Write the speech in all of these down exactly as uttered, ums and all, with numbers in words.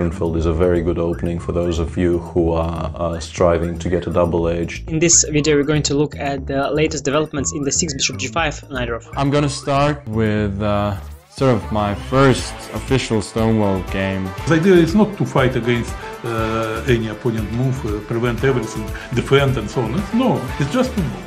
Birkenfeld is a very good opening for those of you who are uh, striving to get a double edge. In this video we're going to look at the latest developments in the six bishop g five Najdorf. I'm gonna start with uh, sort of my first official Stonewall game. The idea is not to fight against uh, any opponent move, uh, prevent everything, defend and so on. No, it's just to move.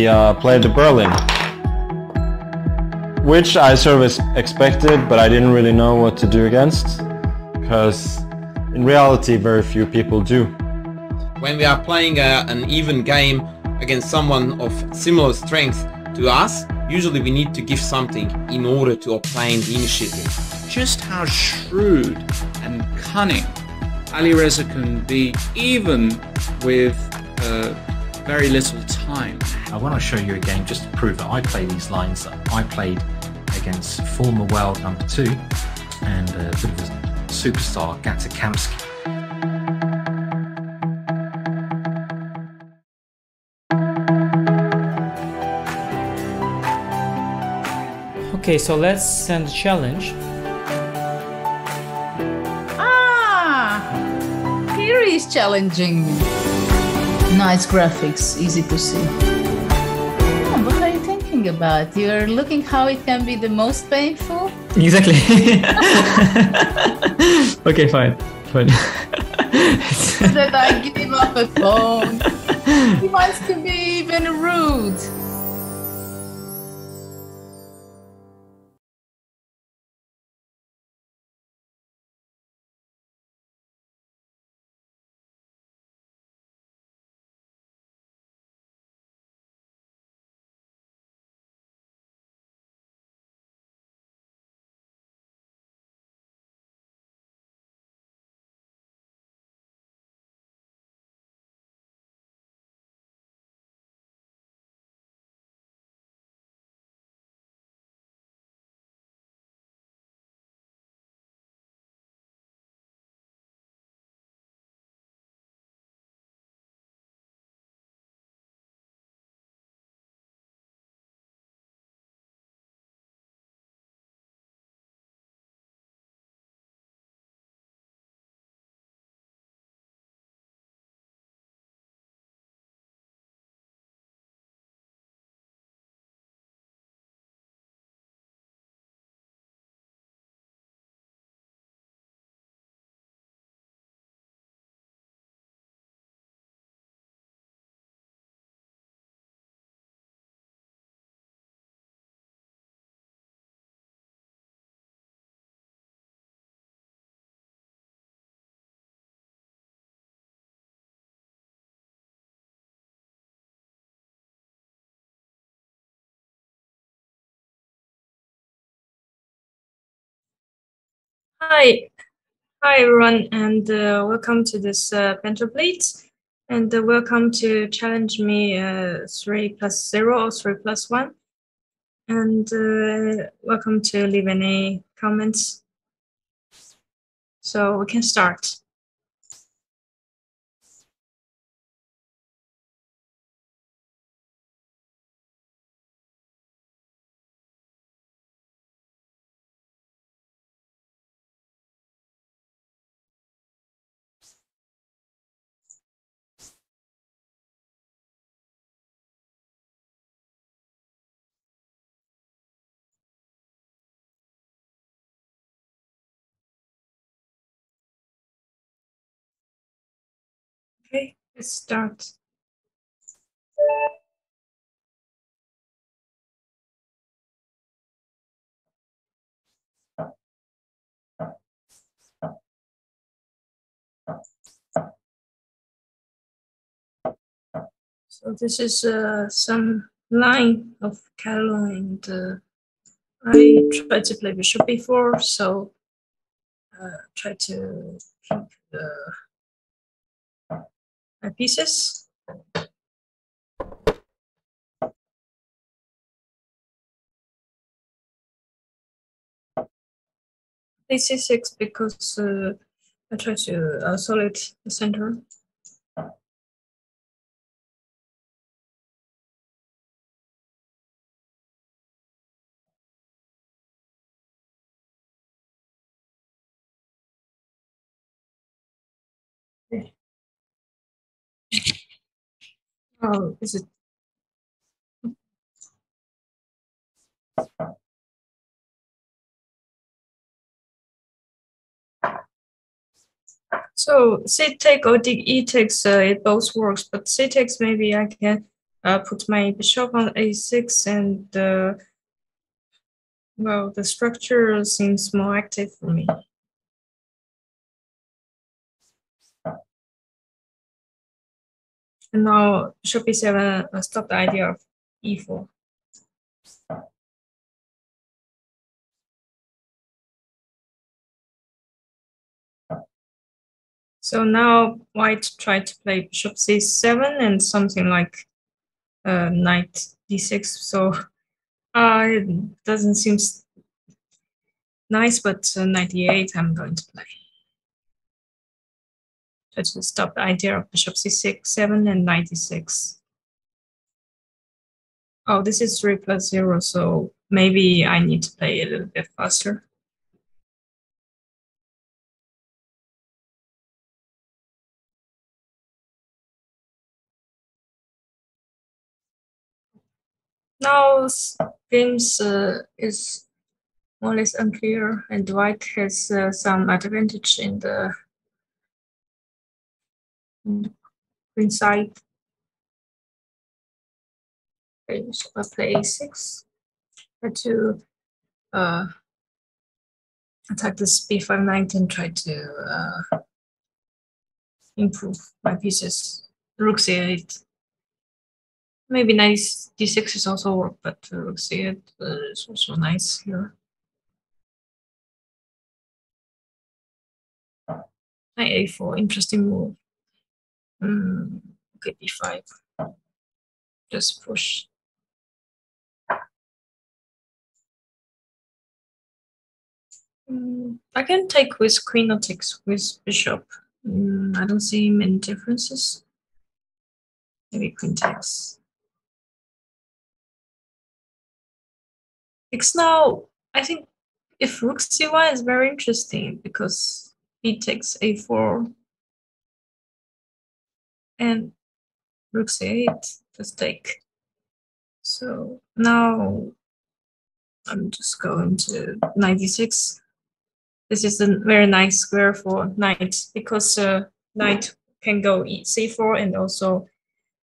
He uh, played the Berlin, which I sort of expected, but I didn't really know what to do against, because in reality very few people do. When we are playing a, an even game against someone of similar strength to us, usually we need to give something in order to obtain the initiative. Just how shrewd and cunning Alireza can be, even with uh, very little time. I want to show you a game just to prove that I play these lines that I played against former world number two and a bit of a superstar, Gata Kamsky. Okay, so let's send a challenge. Ah! Here he is challenging me. Nice graphics, easy to see. About you're looking how it can be the most painful. Exactly. Okay, fine, fine. That I give up a phone. He wants to be even rude. Hi, hi everyone, and uh, welcome to this uh, Pentablades, and uh, welcome to challenge me uh, three plus zero or three plus one, and uh, welcome to leave any comments. So we can start. Okay, let's start. So this is uh, some line of Catalan, and uh, I tried to play bishop before, so uh, try to keep uh, my pieces. This is six because uh, I try to uh, isolate the center. Oh, is it? So c takes or d e takes, uh, it both works. But c takes, maybe I can uh, put my bishop on a six, and uh, well, the structure seems more active for me. And now bishop e seven uh, stop the idea of e four. So now white tried to play bishop c seven and something like uh, knight d six. So uh, it doesn't seem nice, but uh, knight e eight I'm going to play. Try to stop the idea of bishop c six, seven, and knight e six. Oh, this is three plus zero, so maybe I need to play a little bit faster. Now, games uh, is more or less unclear, and white has uh, some advantage in the green side. Okay, so I play a six. Try to uh, attack this b five knight and try to uh, improve my pieces. Rook c eight. Maybe knight d six is also work, but uh, rook c eight uh, is also nice here. Knight a four, interesting move. Mm, okay, b five. Just push. Mm, I can take with queen or take with bishop. Mm, I don't see many differences. Maybe queen takes. Takes now. I think if rook c one is very interesting because he takes a four. And rook c eight, just take. So now I'm just going to knight d six. This is a very nice square for knight because uh, knight can go c four and also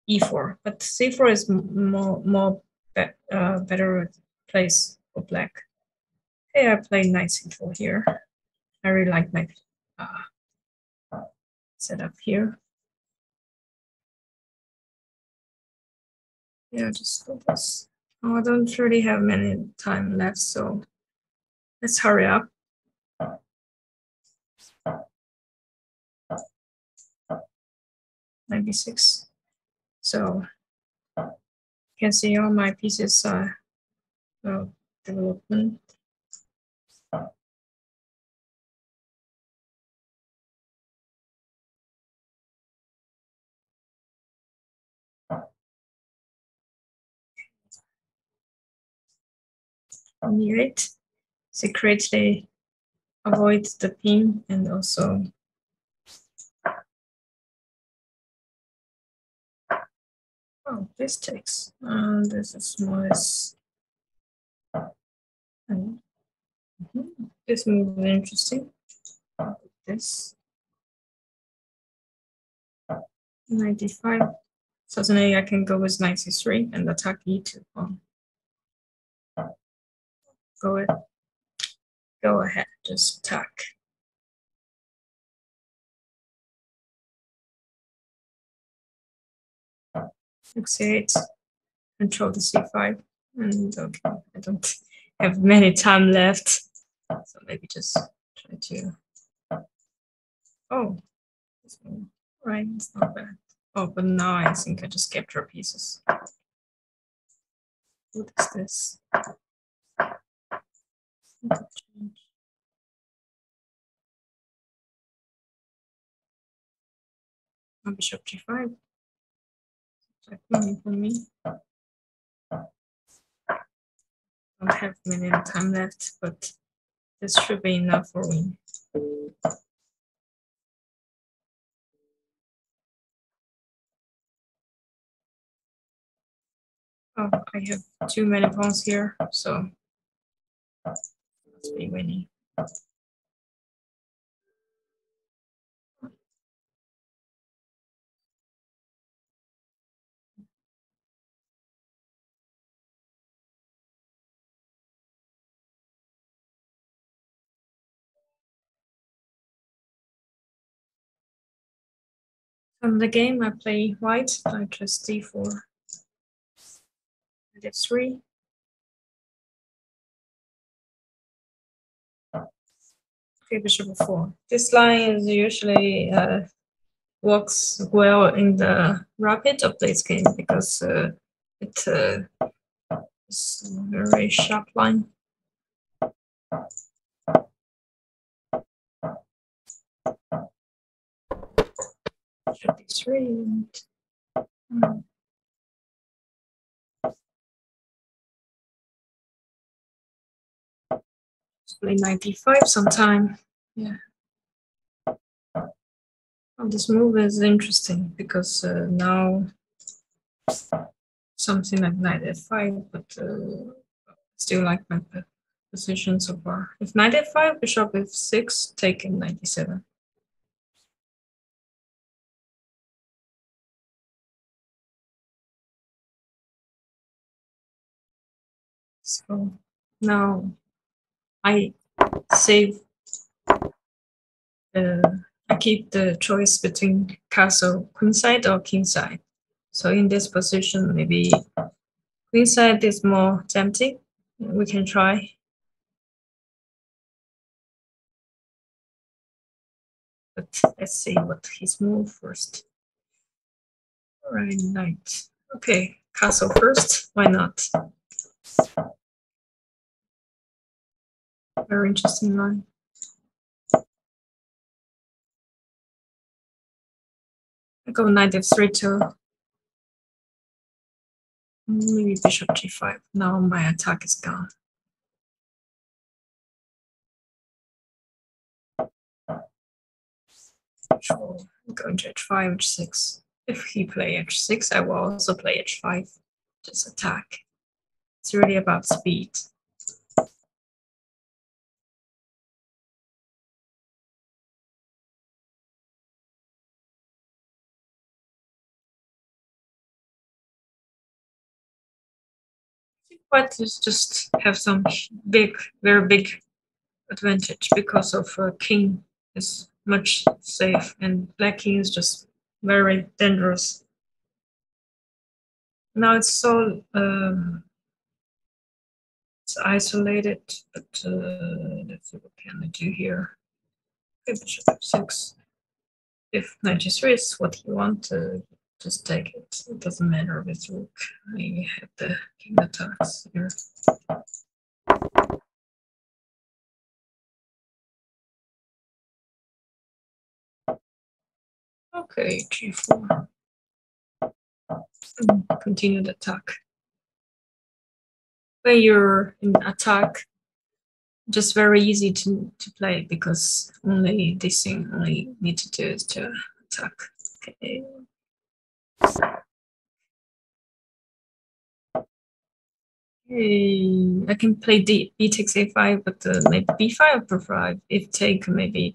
e four. But c four is more more be uh, better place for black. Okay, I play knight c four here. I really like my uh, setup here. Yeah, just focus. Oh, I don't really have many time left, so let's hurry up. ninety-six. So you can see all my pieces are uh, development. It secretly avoid the pin and also oh this takes um, this is more as um, mm-hmm. This move is interesting. This ninety-five. So tonight I can go with ninety-three and attack e two pawn. Go ahead. Go ahead, just attack. six eight, control the c five, and okay, I don't have many time left, so maybe just try to. Oh, right, it's not bad. Oh, but now I think I just capture pieces. What is this? Bishop g five. For me, don't have many time left, but this should be enough for me. Oh, I have too many pawns here, so let's be winning. From the game, I play white, I just d four, and f three. Okay, bishop f four. This line is usually uh, works well in the rapid updates game because uh, it uh, is a very sharp line. D three and play ninety-five sometime. Yeah. Oh, this move is interesting because uh, now something like knight f five, but uh, still like my position so far. If knight f five, bishop f six, taking ninety-seven. So now I save, uh, I keep the choice between castle queenside or kingside. So in this position, maybe queenside is more tempting. We can try. But let's see what his move first. All right, knight. Okay, castle first. Why not? Very interesting line. I go knight f three to maybe bishop g five. Now my attack is gone. So I'm going to h five, h six. If he play h six, I will also play h five. Just attack. It's really about speed. But it's just have some big, very big advantage because of uh, king is much safe and black king is just very dangerous. Now it's so um, it's isolated, but uh, let's see what can I do here. Okay, bishop f six. If ninety-three is what you want, uh, just take it. It doesn't matter if it's rook. I have the king attacks here. Okay, g four. Continue the attack. When you're in attack, just very easy to to play because only this thing only need to do is to attack. Okay. Hey, I can play d b takes a five, but uh, maybe b five or five. If take maybe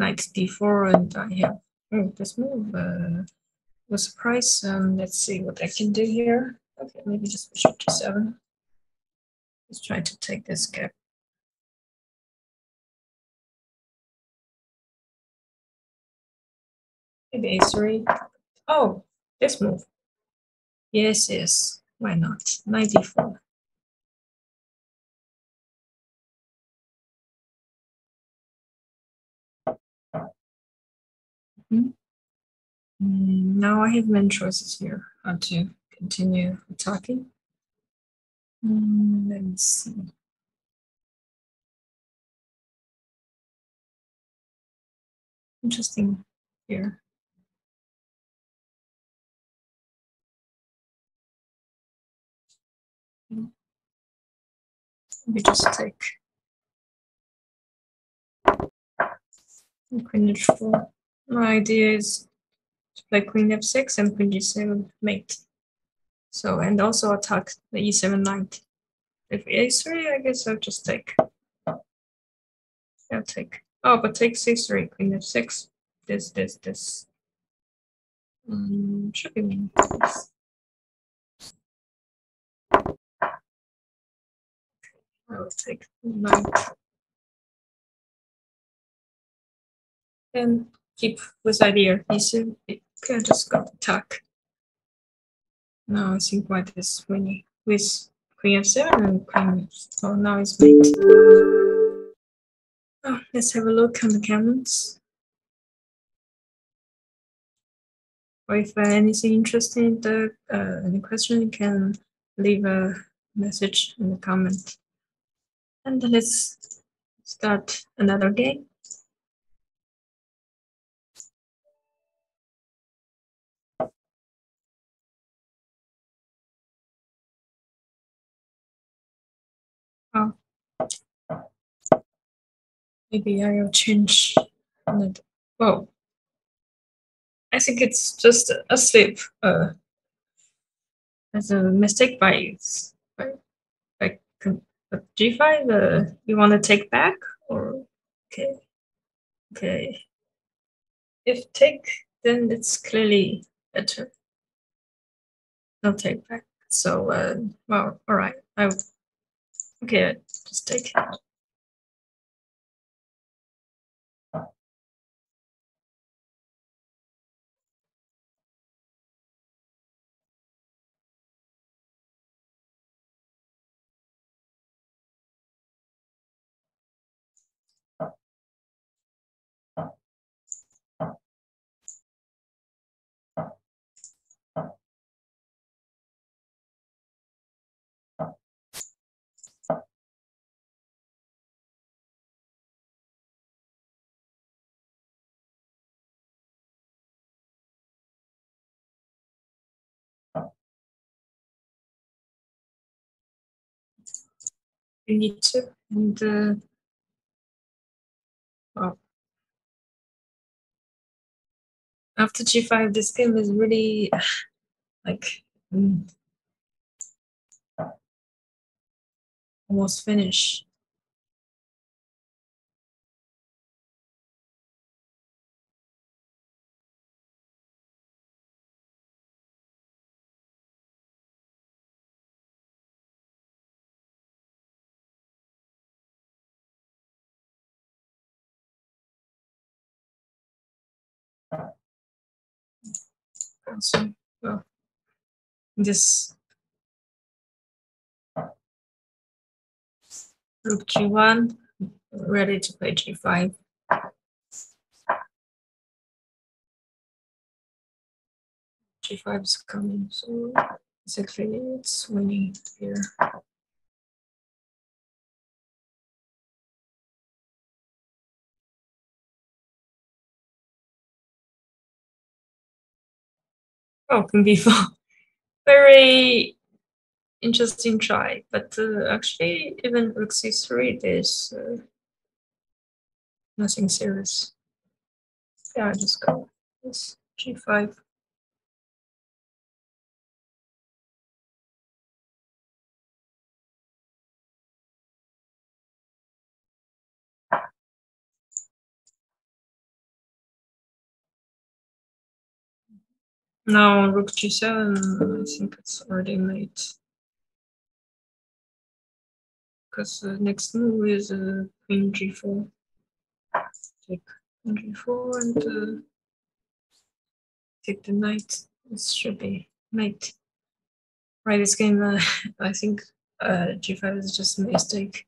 knight d four, and I have oh, this move uh, was the price. Um, let's see what I can do here. Okay, maybe just push it to seven. Let's try to take this gap. Maybe A three. Oh, this move. Yes, yes. Why not? ninety-four. Mm-hmm. Now I have many choices here how to continue attacking. Mm, let me see. Interesting here. Let me just take queen H four. My idea is to play queen F six and queen G seven mate. So, and also attack the E seven knight. If A three, I guess I'll just take. I'll take. Oh, but take C three, queen F six. This, this, this. Um, should be mean. Yes. I will take knight. And keep with idea. E seven. Okay, I just got attack. Now I think white is winning with queen F seven and queen. So now it's mate. Oh, let's have a look on the comments. Or if anything interesting, the uh, any question, you can leave a message in the comment. And let's start another game. Oh, maybe I will change. Whoa, I think it's just a slip. Uh, as a mistake by by, by G five. Uh, you want to take back or okay, okay. If take, then it's clearly better. No take back. So uh, well, all right. I. Okay, I just take it. You need to, and uh, well, after G five, this game is really like mm, almost finished. So, well, this rook G one, ready to play G five. G five is coming, so exactly it's winning here. Oh, queen b four, very interesting try, but uh, actually even rook c three, there's uh, nothing serious. Yeah, I just go this g five. Now rook g seven, I think it's already made. Because the next move is uh, queen g four. Take queen g four and uh, take the knight. This should be mate. Right, this game, uh, I think uh, g five is just a mistake.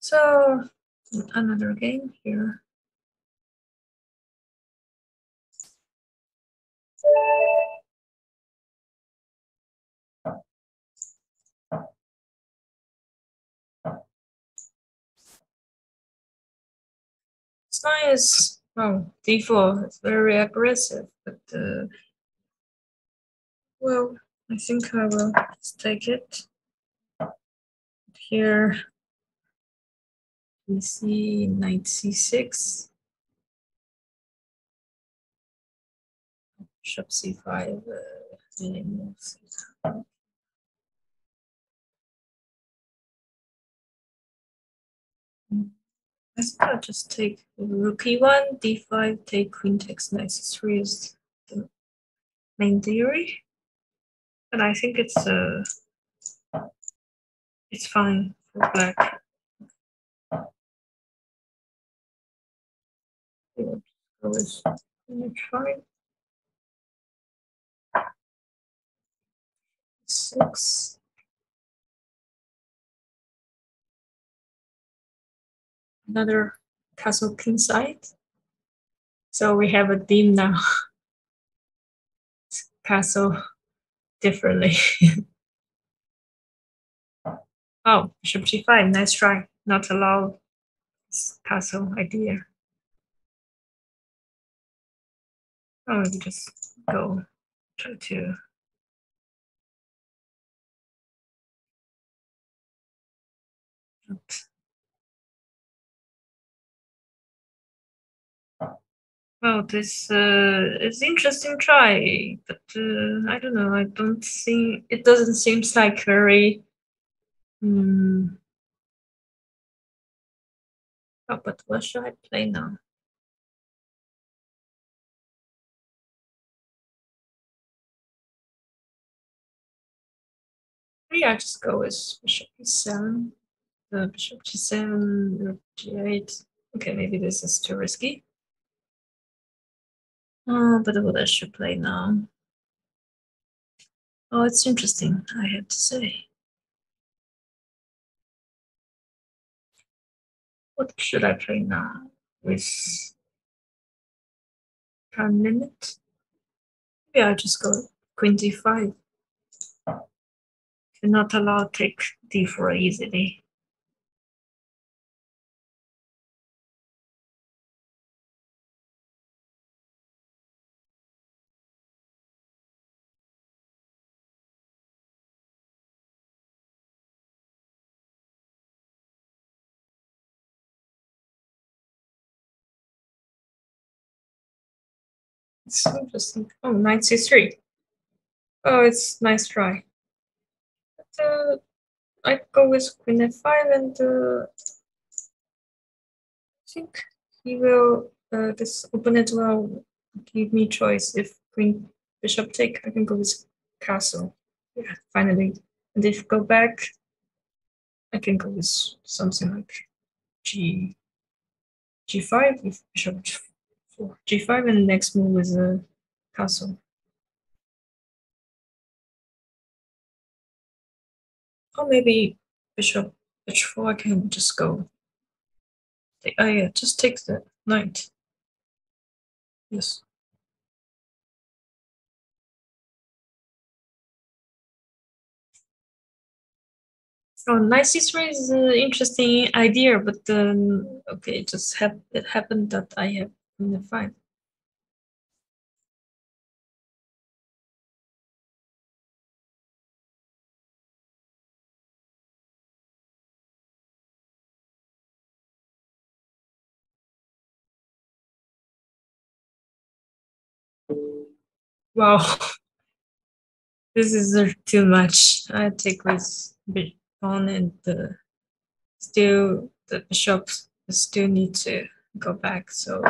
So, another game here. It's nice. Well, d four is very aggressive, but uh, well, I think I will just take it. Here we see knight c six, bishop c five, uh, I think I'll just take rook e one, d five, take queen takes knight c three is the main theory, and I think it's a uh, it's fine for black. Go with h five. Six. Another castle king side. So we have a theme now. Castle differently. Oh, bishop g five, nice try. Not allow this castle idea. Oh, we just go try to Oops. Well, this uh, is interesting try, but uh, I don't know. I don't think it doesn't seem like very. Hmm. Oh, but what should I play now? Maybe I just go with bishop e seven, uh, bishop g seven, rook g eight. Okay, maybe this is too risky. Oh, but what I should play now? Oh, it's interesting, I have to say. What should I play now? With time limit? Maybe I just go queen d five. Do not allow take d four easily. It's interesting. Oh, knight c three. Oh, it's nice try. But, uh, I go with queen f five, and uh, I think he will. Uh, this opponent will give me choice. If queen bishop take, I can go with castle. Yeah, finally. And if go back, I can go with something like g g five with bishop g five. g five, and the next move is a castle. Or maybe bishop h four, I can just go. Oh yeah, just take the knight. Yes. Oh, knight c three is an interesting idea, but um, okay, it just ha it happened that I have in the five. Wow, this is too much. I take this on, and the still the shop still need to go back. So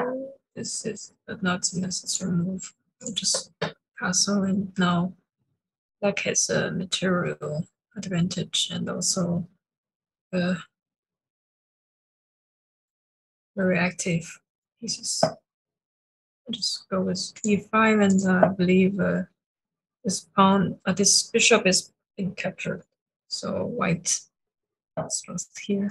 this is not a necessary move. Just castle, and now that has a material advantage, and also uh, very active pieces. Just go with e five, and uh, I believe uh, this pawn, uh, this bishop is being captured. So white is lost here.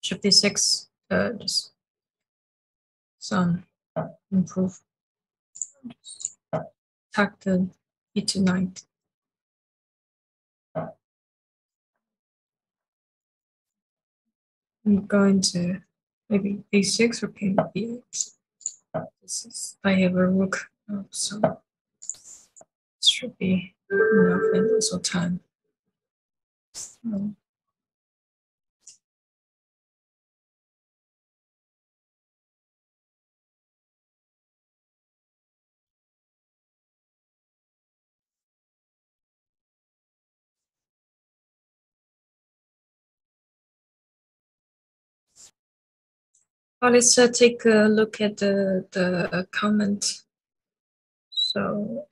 Bishop d six, uh, just some improve. Just attack the e two knight. I'm going to maybe a six or king b eight. This is, I have a rook, oh, so it should be enough, and also time. So. Well, let's uh, take a look at the, the comment. So,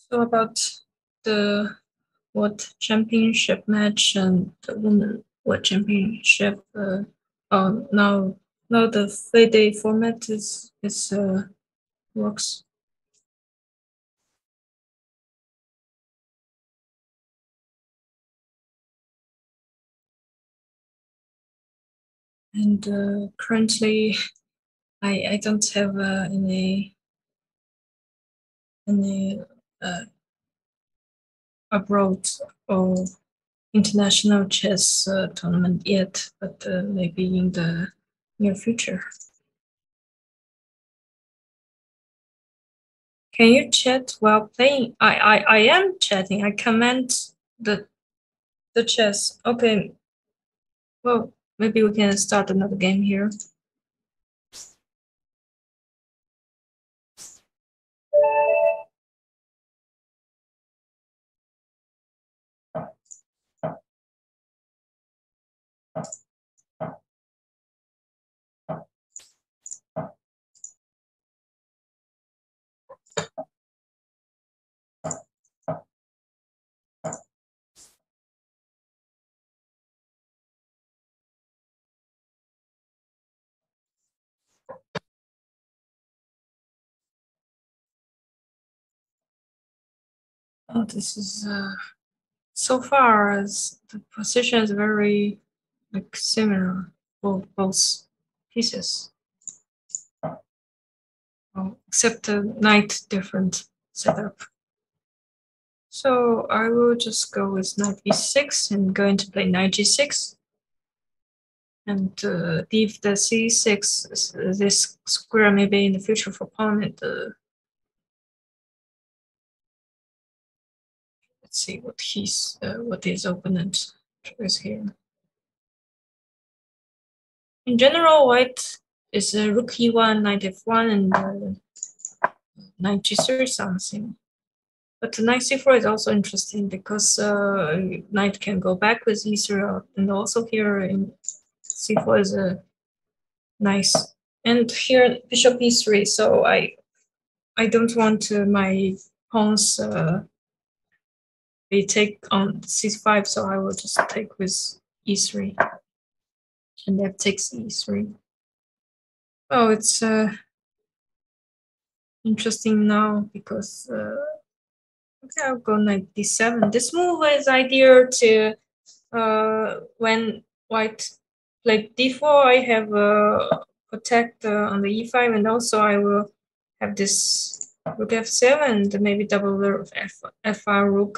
so about the World Championship match and the Women World Championship. Uh, um, now, now the three-day format is is uh, works. And uh, currently, I I don't have uh, any any uh, abroad or international chess uh, tournament yet, but uh, maybe in the near future. Can you chat while playing? I I I am chatting. I comment the the chess. Okay. Well. Maybe we can start another game here. Oh, this is uh, so far as the position is very like similar for both pieces, well, except the knight different setup. So I will just go with knight e six and going to play knight g six, and uh, leave the c six this square maybe in the future for pawn and. Uh, see what he's uh, what his opponent is here. In general, white is a rook e one, knight f one, and uh, knight g three something. But the knight c four is also interesting because uh, knight can go back with e three, and also here in c four is a uh, nice. And here bishop e three. So I I don't want uh, my pawns. Uh, They take on c five, so I will just take with e three, and that takes e three. Oh, it's uh, interesting now because uh, okay, I'll go knight d seven. This move is ideal to uh, when white played d four. I have uh, protect uh, on the e five, and also I will have this rook f seven, and maybe double the f five rook.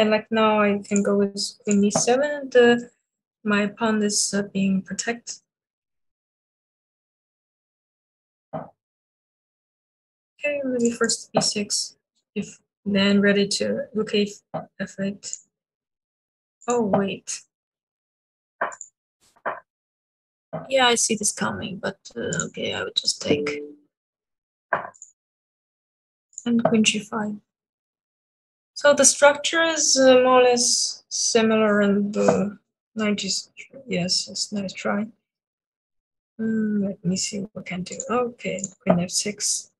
And like now, I can go with queen e seven, and uh, my pawn is uh, being protected. Okay, maybe first b six, if then ready to look at f eight. Oh, wait. Yeah, I see this coming, but uh, okay, I would just take. And queen g five. So the structure is uh, more or less similar in the nineties. Yes, it's nice try. Mm, let me see what we can do. Okay, queen f six.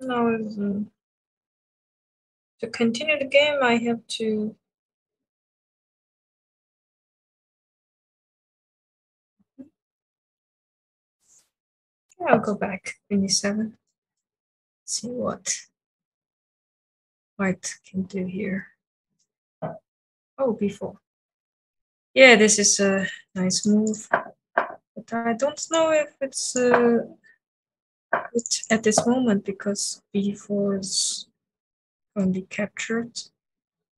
Now, um, to continue the game, I have to I'll go back twenty-seven. See what white can do here. Oh, b four. Yeah, this is a nice move, but I don't know if it's uh, it at this moment because b four is going to be captured.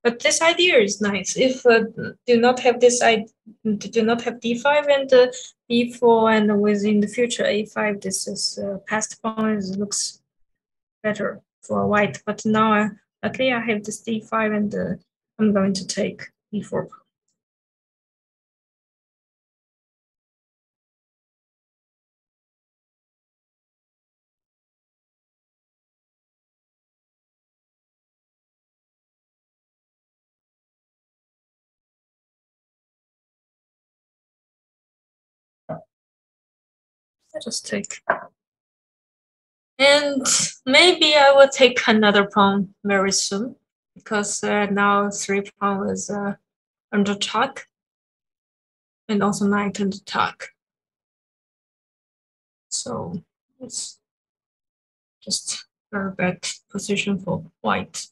But this idea is nice. If uh, do not have this, I do not have d five and uh, b four, and within the future a five. This is uh, past pawn looks better for white. But now, uh, luckily, I have this d five, and uh, I'm going to take b four. Just take, and maybe I will take another pawn very soon because uh, now three pawn is uh, under attack, and also knight under attack. So it's just very bad position for white.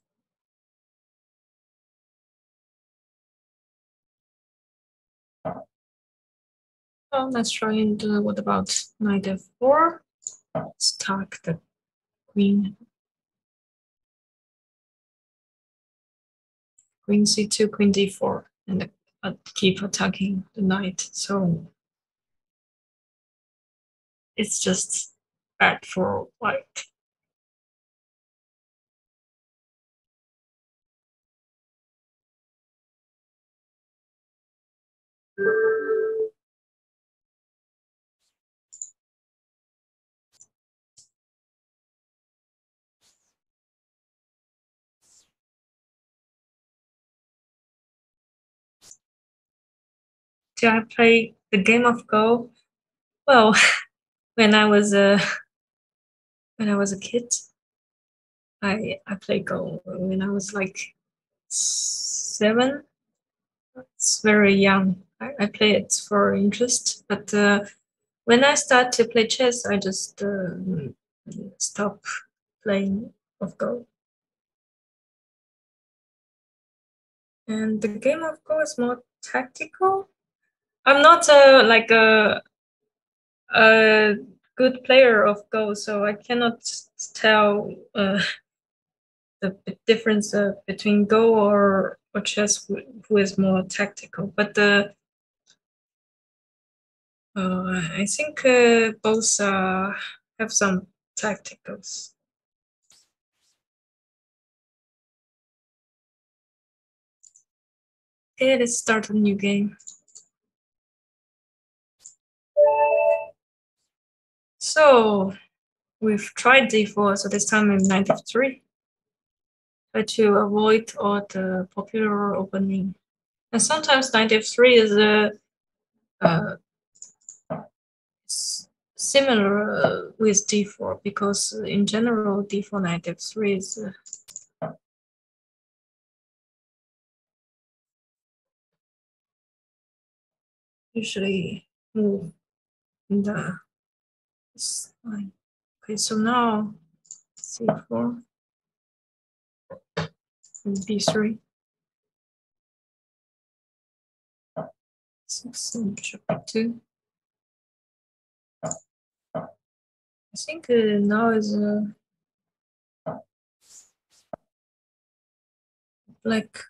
Well, let's try and do what about knight f four? Let's attack the queen. Queen c two, queen d four, and uh, keep attacking the knight. So it's just bad for white. Do I play the game of Go? Well, when I was a when I was a kid, I I played Go. When I was like seven, it's very young. I, I play it for interest, but uh, when I start to play chess, I just uh, stop playing of Go. And the game of Go is more tactical. I'm not a, like a, a good player of Go, so I cannot tell uh, the difference uh, between Go or, or chess, who, who is more tactical. But uh, uh, I think uh, both uh, have some tacticals. Okay, let's start a new game. So we've tried d four, so this time in knight f three. Try to avoid all the popular opening. And sometimes knight f three is a uh, uh, similar uh, with d four, because in general d four knight f three is uh, usually move in the line. Okay, so now c four and b three. Six and bishop two. I think uh, now is a black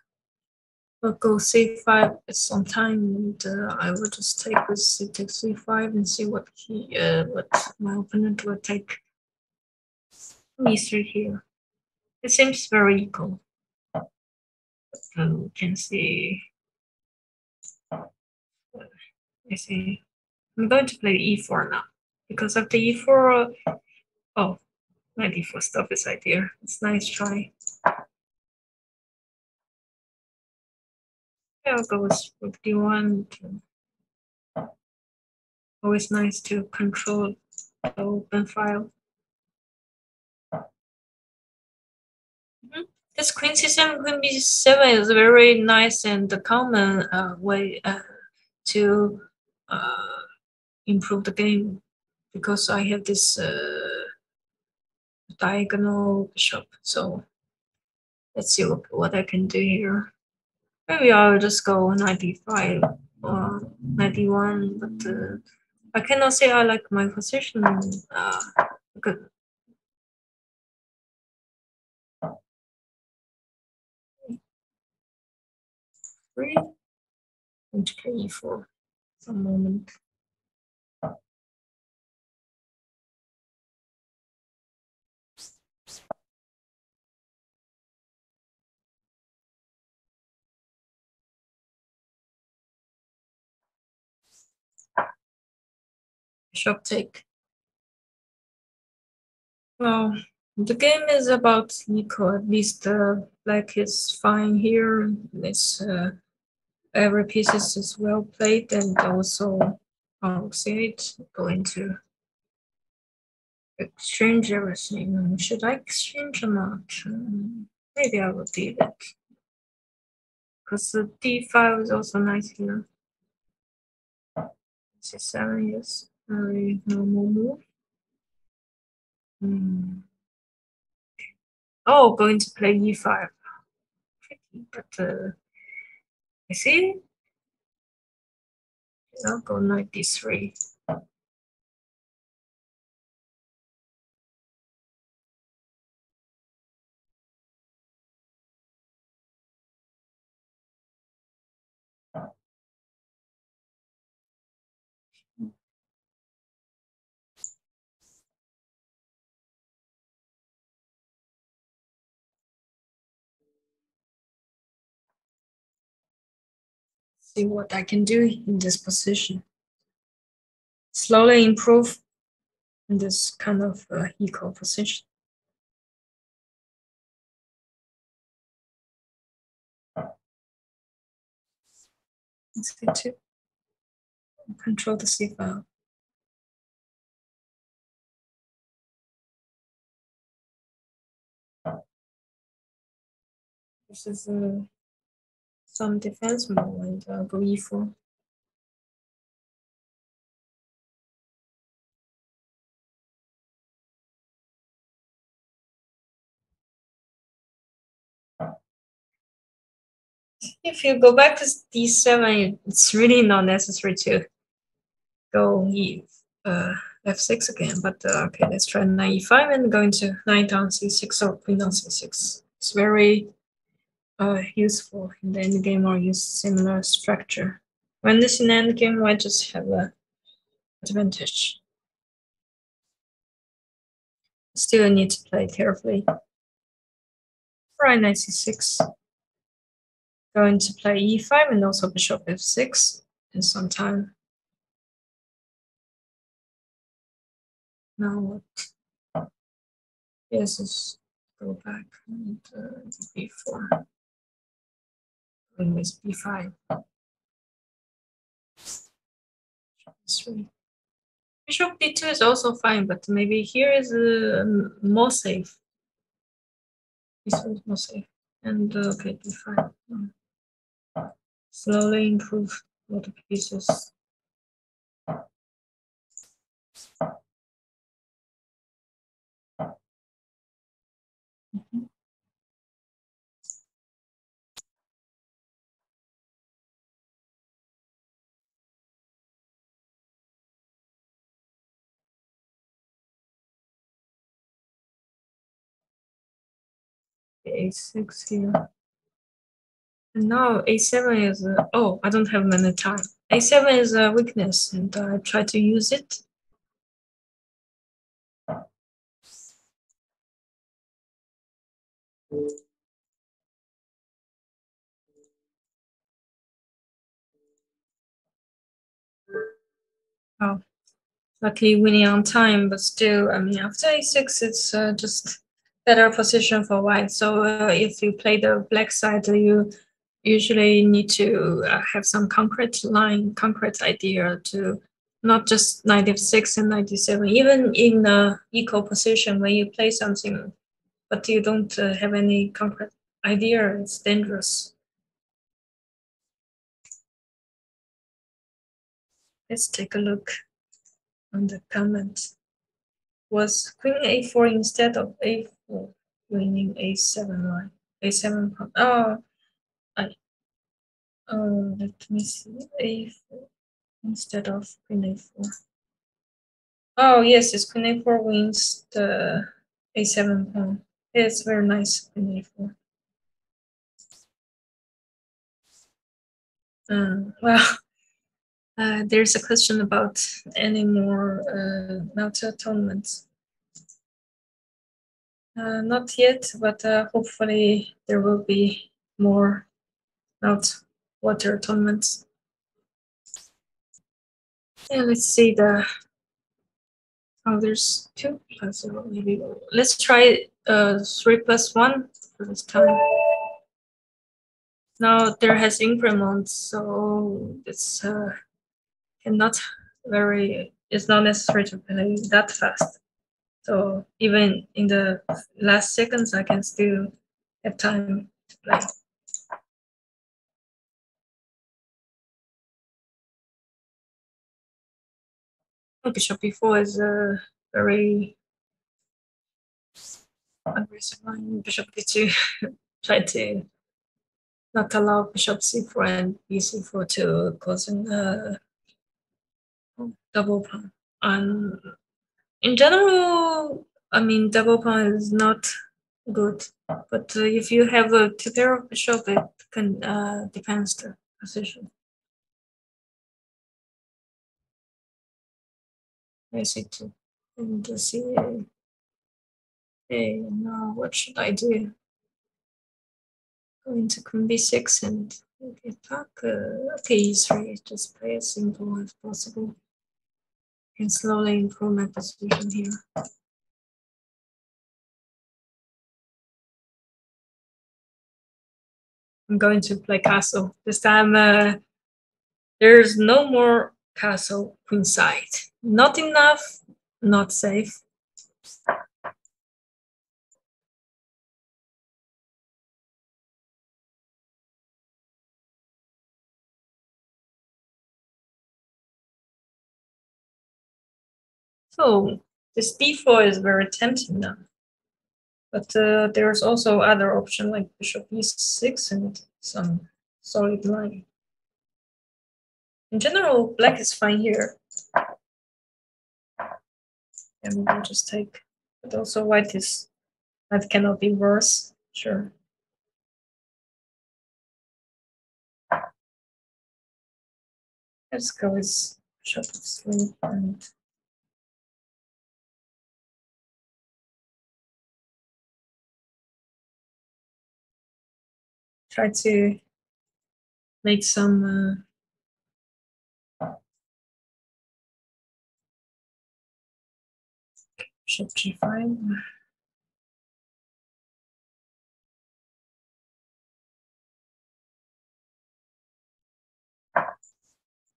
But go C five at some time, and uh, I will just take this, take C five and see what he, uh, what my opponent will take. E three here. It seems very equal. So we can see. I see. I'm going to play E four now because after E four. Oh, my E four stuff is right here. It's nice try. I'll go with D one. Always nice to control the open file. Mm-hmm. This queen c seven, queen b seven is very nice and the common uh, way uh, to uh, improve the game, because I have this uh, diagonal bishop. So let's see what, what I can do here. Maybe I'll just go ninety-five or ninety-one, but uh, I cannot say I like my position. Uh, because three and play for some moment. Bishop take. Well, the game is about Nico. At least uh, black is fine here. It's uh, every piece is, is well played, and also I'll see it going to exchange everything. Should I exchange or not? Um, maybe I will do that because the d five is also nice here. c seven, yes. Very normal move. Mm. Oh, going to play e five. Tricky, but uh, I see. I'll go knight d three. See what I can do in this position. Slowly improve in this kind of uh, equal position. Let's get to control the C file. This is a. Uh, Some defense move, and I'll go e four. If you go back to d seven, it's really not necessary to go e uh, f six again. But uh, okay, let's try knight e five and go into knight on c six or queen on c six. It's very Uh, useful in the endgame, or use similar structure. When this in endgame, I just have an advantage. Still need to play carefully. Right, knight c six. Going to play e five and also bishop f six in some time. Now what? Yes, let's go back and uh, b four. With b five, bishop b two is also fine, but maybe here is uh, more safe. This is more safe, and uh, okay, b five. Mm. Slowly improve a lot of pieces. Mm-hmm. a six here, No, A seven is, uh, oh, I don't have many time. A seven is a weakness, and I try to use it. Oh, luckily winning on time, but still, I mean, after A six, it's uh, just better position for white. So uh, if you play the black side, you usually need to uh, have some concrete line, concrete idea to not just knight f six and knight d seven. Even in the equal position, when you play something, but you don't uh, have any concrete idea, it's dangerous. Let's take a look on the comment. Was queen a four instead of a four winning a seven line? a seven. Oh, I. Oh, let me see. a four instead of queen a four. Oh yes, it's queen a four wins the a seven pawn. It's very nice, queen a four. Um, well. Uh, there's a question about any more uh, Malta tournaments. Uh, not yet, but uh, hopefully there will be more Malta water tournaments. And let's see the. Oh, there's two plus maybe. Let's try uh, three plus one for this time. Now there has increments, so it's. Uh, Not very. It's not necessary to play that fast. So even in the last seconds, I can still have time to play. Bishop b four is a very aggressive line. Bishop b two try to not allow bishop c four and b c four to cause an. Uh, Double pawn. Um, in general, I mean, double pawn is not good. But uh, if you have a two pair of bishop, it can uh, depends the position. I see two and the c eight. Hey, now what should I do? Going to queen b six and attack. Uh, okay, e three. Just play as simple as possible. Can slowly improve my position here. I'm going to play castle. This time uh, there's no more castle queen side. Not enough, not safe. So this b four is very tempting now, but uh, there's also other option like bishop e six and some solid line. In general, black is fine here, and we can just take. But also white is that cannot be worse, sure. Let's go with bishop e three and. Try to make some uh, bishop g five.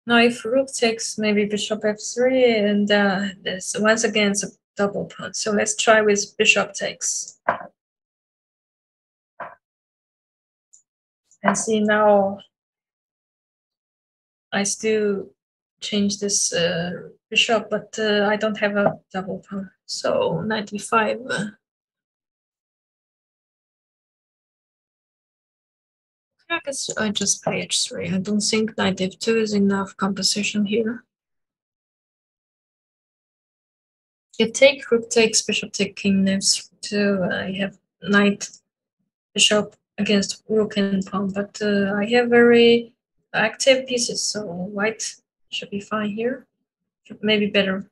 Now, if rook takes maybe bishop f three, and uh, this once again it's a double pawn. So let's try with bishop takes. And see now, I still change this uh, bishop, but uh, I don't have a double pawn. So ninety-five. Uh, I guess I just play h three. I don't think knight f two is enough composition here. If take rook takes bishop take king f two, I have knight bishop against rock and palm, but uh, I have very active pieces, so white should be fine here, maybe better.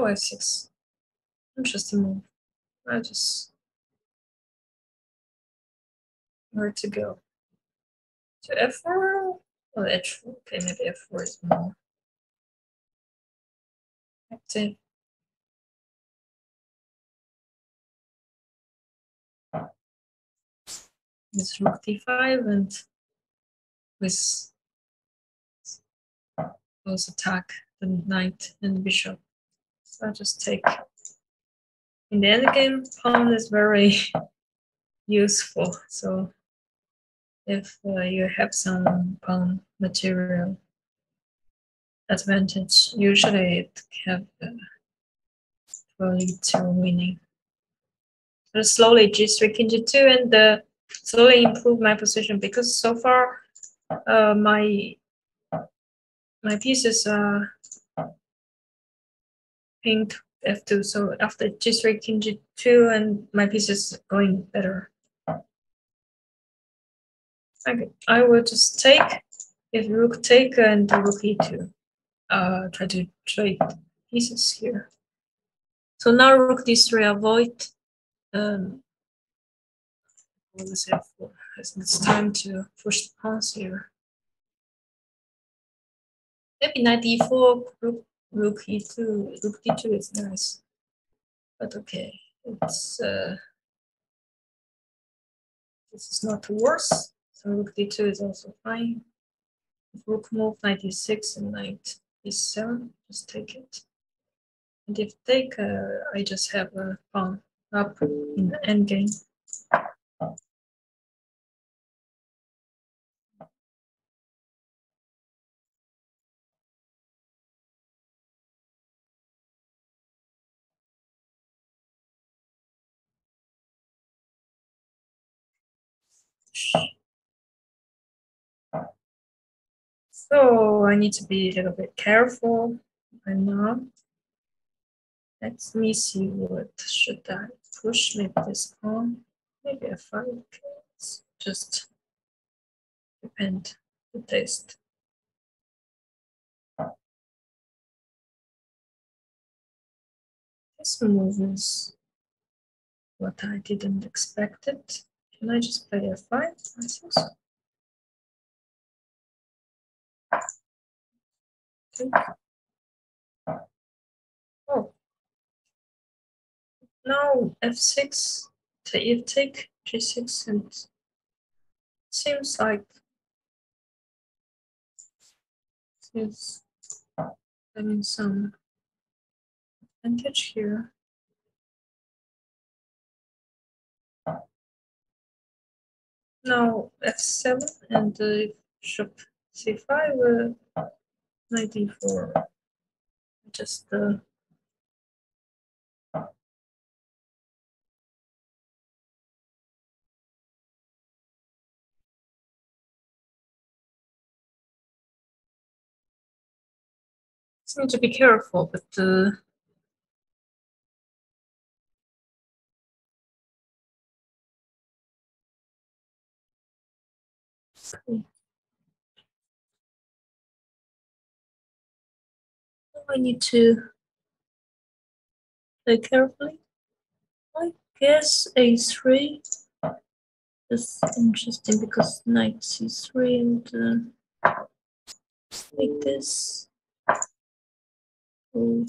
Oh, f six. Interesting move. I just where to go to f four or h four. Okay, maybe f four is more active. With rook d five and with those attack the knight and bishop. So I just take. In the end game, pawn is very useful. So if uh, you have some pawn material advantage, usually it can uh, lead to winning. But slowly g three, king g two, and uh, slowly improve my position, because so far uh, my my pieces are pink. f two, so after g three, king g two, and my piece is going better. Okay, I will just take, if rook take and rook e two, uh, try to trade pieces here. So now rook d three, avoid, um, what is f four? It's time to push the pawns here. Maybe knight e four, rook Rook e two, rook d two is nice, but okay, it's uh, this is not worse. So rook d two is also fine. If rook move knight e six and knight e seven, just take it. And if take, uh, I just have a pawn up in the endgame. So I need to be a little bit careful right now. Let me see, what should I push? Maybe this pawn, maybe a five. Okay, it's just depend the taste. This move is what I didn't expect it. Can I just play f five? I think so. Okay. Oh. Now f six, if take g six, and it seems like it's having some advantage here. Now f seven and uh, bishop c five, uh, knight e four. Just uh, just need to be careful, but uh, I need to play carefully. I guess a three is interesting because knight c three and uh, like this. Oh,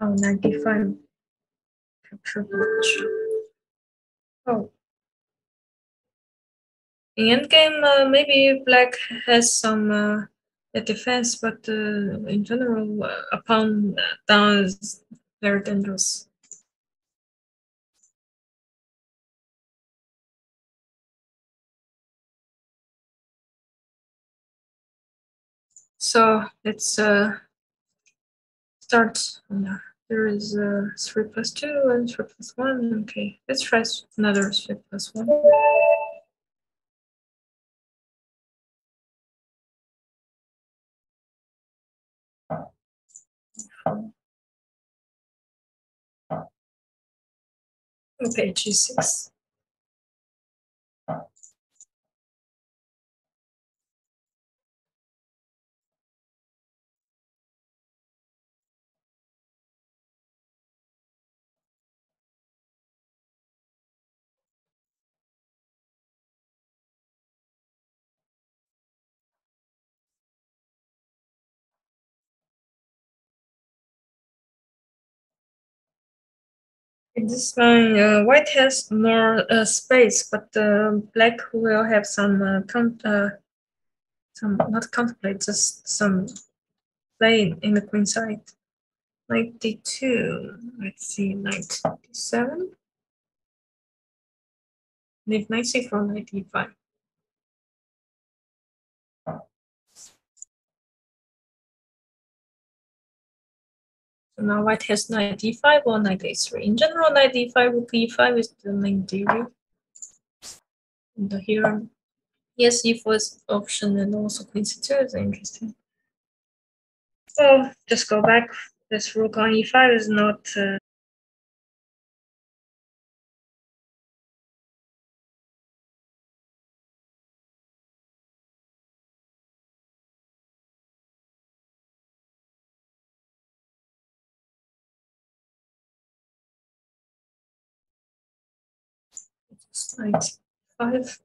knight d five. Oh. In endgame, uh, maybe black has some uh, defense, but uh, in general, uh, a pawn down is very dangerous. So let's uh, start. There is uh, three plus two and three plus one. Okay, let's try another three plus one. page six. This one, uh, white has more uh, space, but uh, black will have some, uh, count, uh, some not counterplate, just some plane in the queen side. ninety-two, let's see, ninety-seven. Leave ninety for ninety-five. Now white has ninety-five or ninety-three. In general, ninety-five would be five is the main theory. And here, yes, if was option and also queen c two is interesting. So just go back. This rook on e five is not. Uh, ninety-five.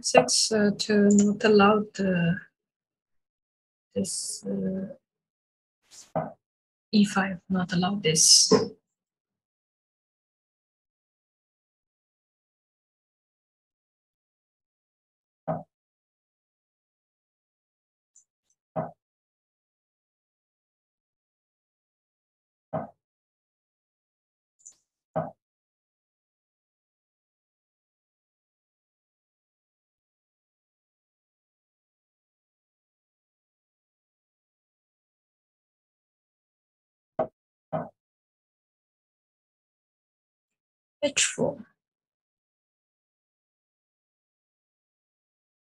Six uh, to not allow the, this uh, e five, not allow this. H four.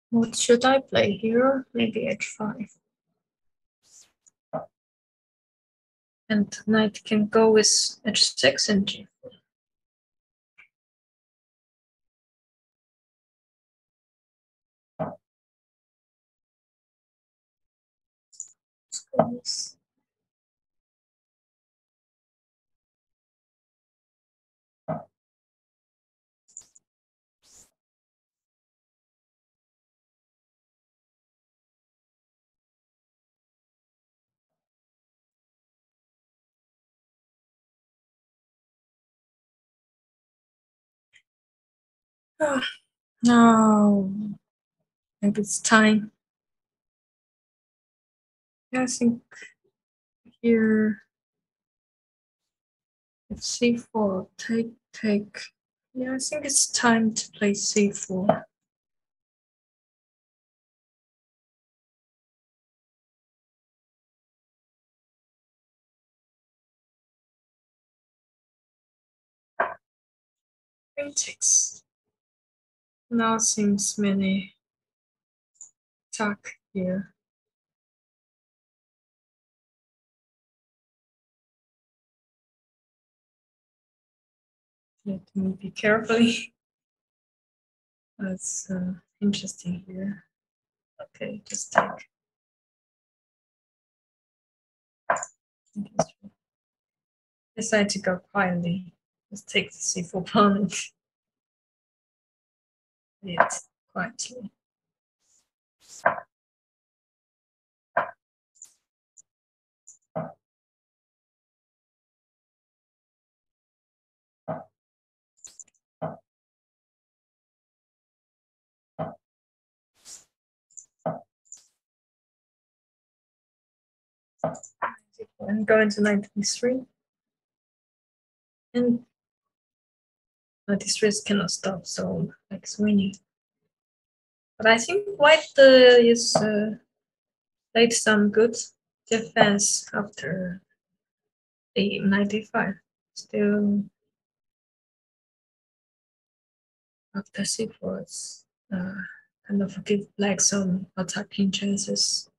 What should I play here? Maybe h five. And knight can go with h six and g four. Let's go with Oh, no, maybe it's time. I think here it's c four. Take, take. Yeah, I think it's time to play c four. Queen takes. Now seems many attack here. Let me be carefully. That's uh, interesting here. Okay, just take. Decide to go quietly. Just take the c four pawn. It quietly. And go into ninety-three. And ninety-three cannot stop, so it's winning. But I think white uh, is uh, played some good defense after the ninety-five. Still, after c four, it's uh, kind of give blacks some attacking chances.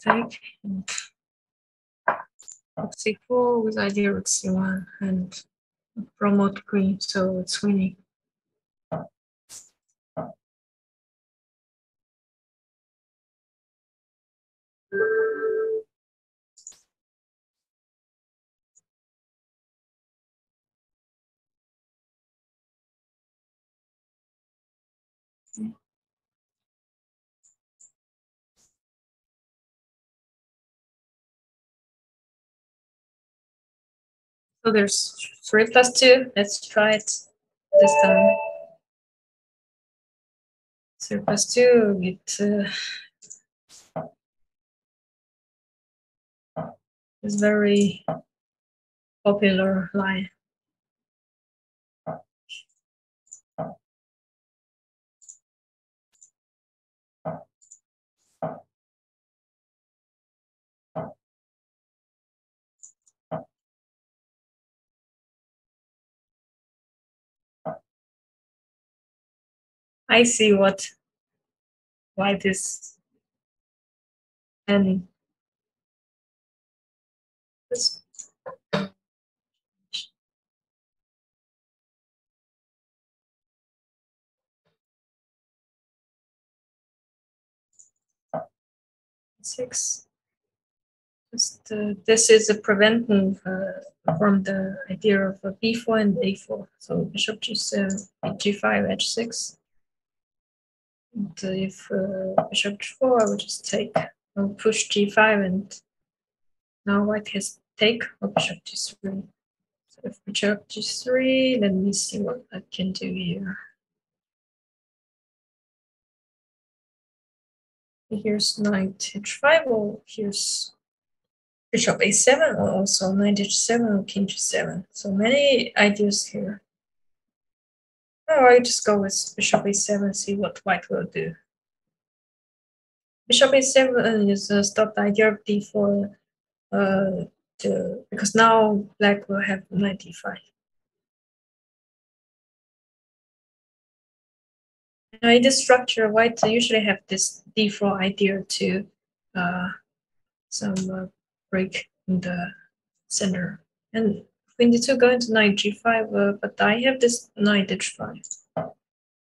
Take Roxy four with idea Roxy one and promote queen, so it's winning. Okay. So there's three plus two. Let's try it this time. Three plus two, it uh, is very popular line. I see what, why this ending. This. Six. Just, uh, this is a preventing uh, from the idea of a b four and a four. So bishop g seven, g five, h six. And if uh, bishop g four, I will just take, I'll push g five, and now white has take or bishop g three. So if bishop g three, let me see what I can do here. Here's knight h five, or here's bishop a seven, or also knight h seven or king g seven. So many ideas here. Oh, I just go with bishop a seven, see what white will do. Bishop a seven is a stop the idea of d four, uh, to, because now black will have knight d five. Now in this structure, white usually have this d four idea to uh, some uh, break in the center. And queen d two going to knight g five, uh, but I have this knight h five.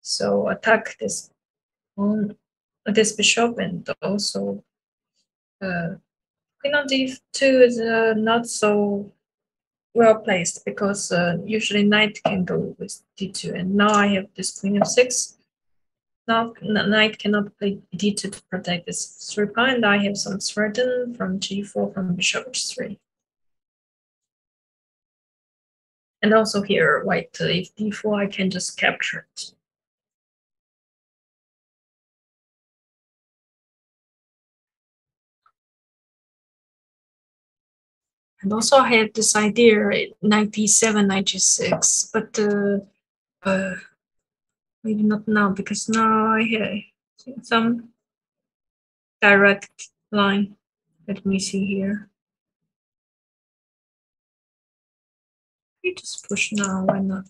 So attack this on this bishop, and also uh, queen on d two is uh, not so well placed, because uh, usually knight can go with d two, and now I have this queen f six. Now knight cannot play d two to protect this three pawn, and I have some threaten from g four from bishop h three. And also here, white, uh, if d four, I can just capture it. And also I had this idea, knight d seven, knight g six, but uh, uh, maybe not now, because now I have some direct line. Let me see here. You just push now, why not?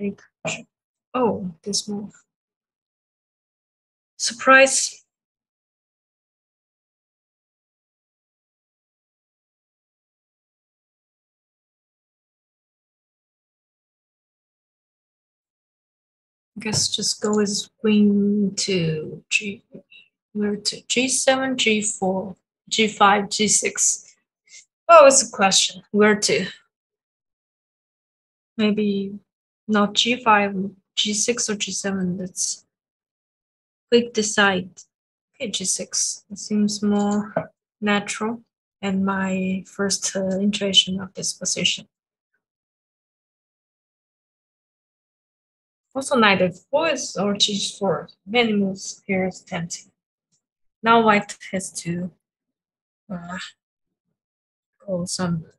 Take, oh, this move. Surprise. I guess just go with queen to G, where to G seven, G four, G five, G six. Oh, it's a question. Where to? Maybe not g five, g six, or g seven. Let's quick decide. Okay, g six. It seems more natural, and my first uh, iteration of this position. Also, knight f four is, or g four. Many moves here is tempting. Now white has to. Uh, Or something,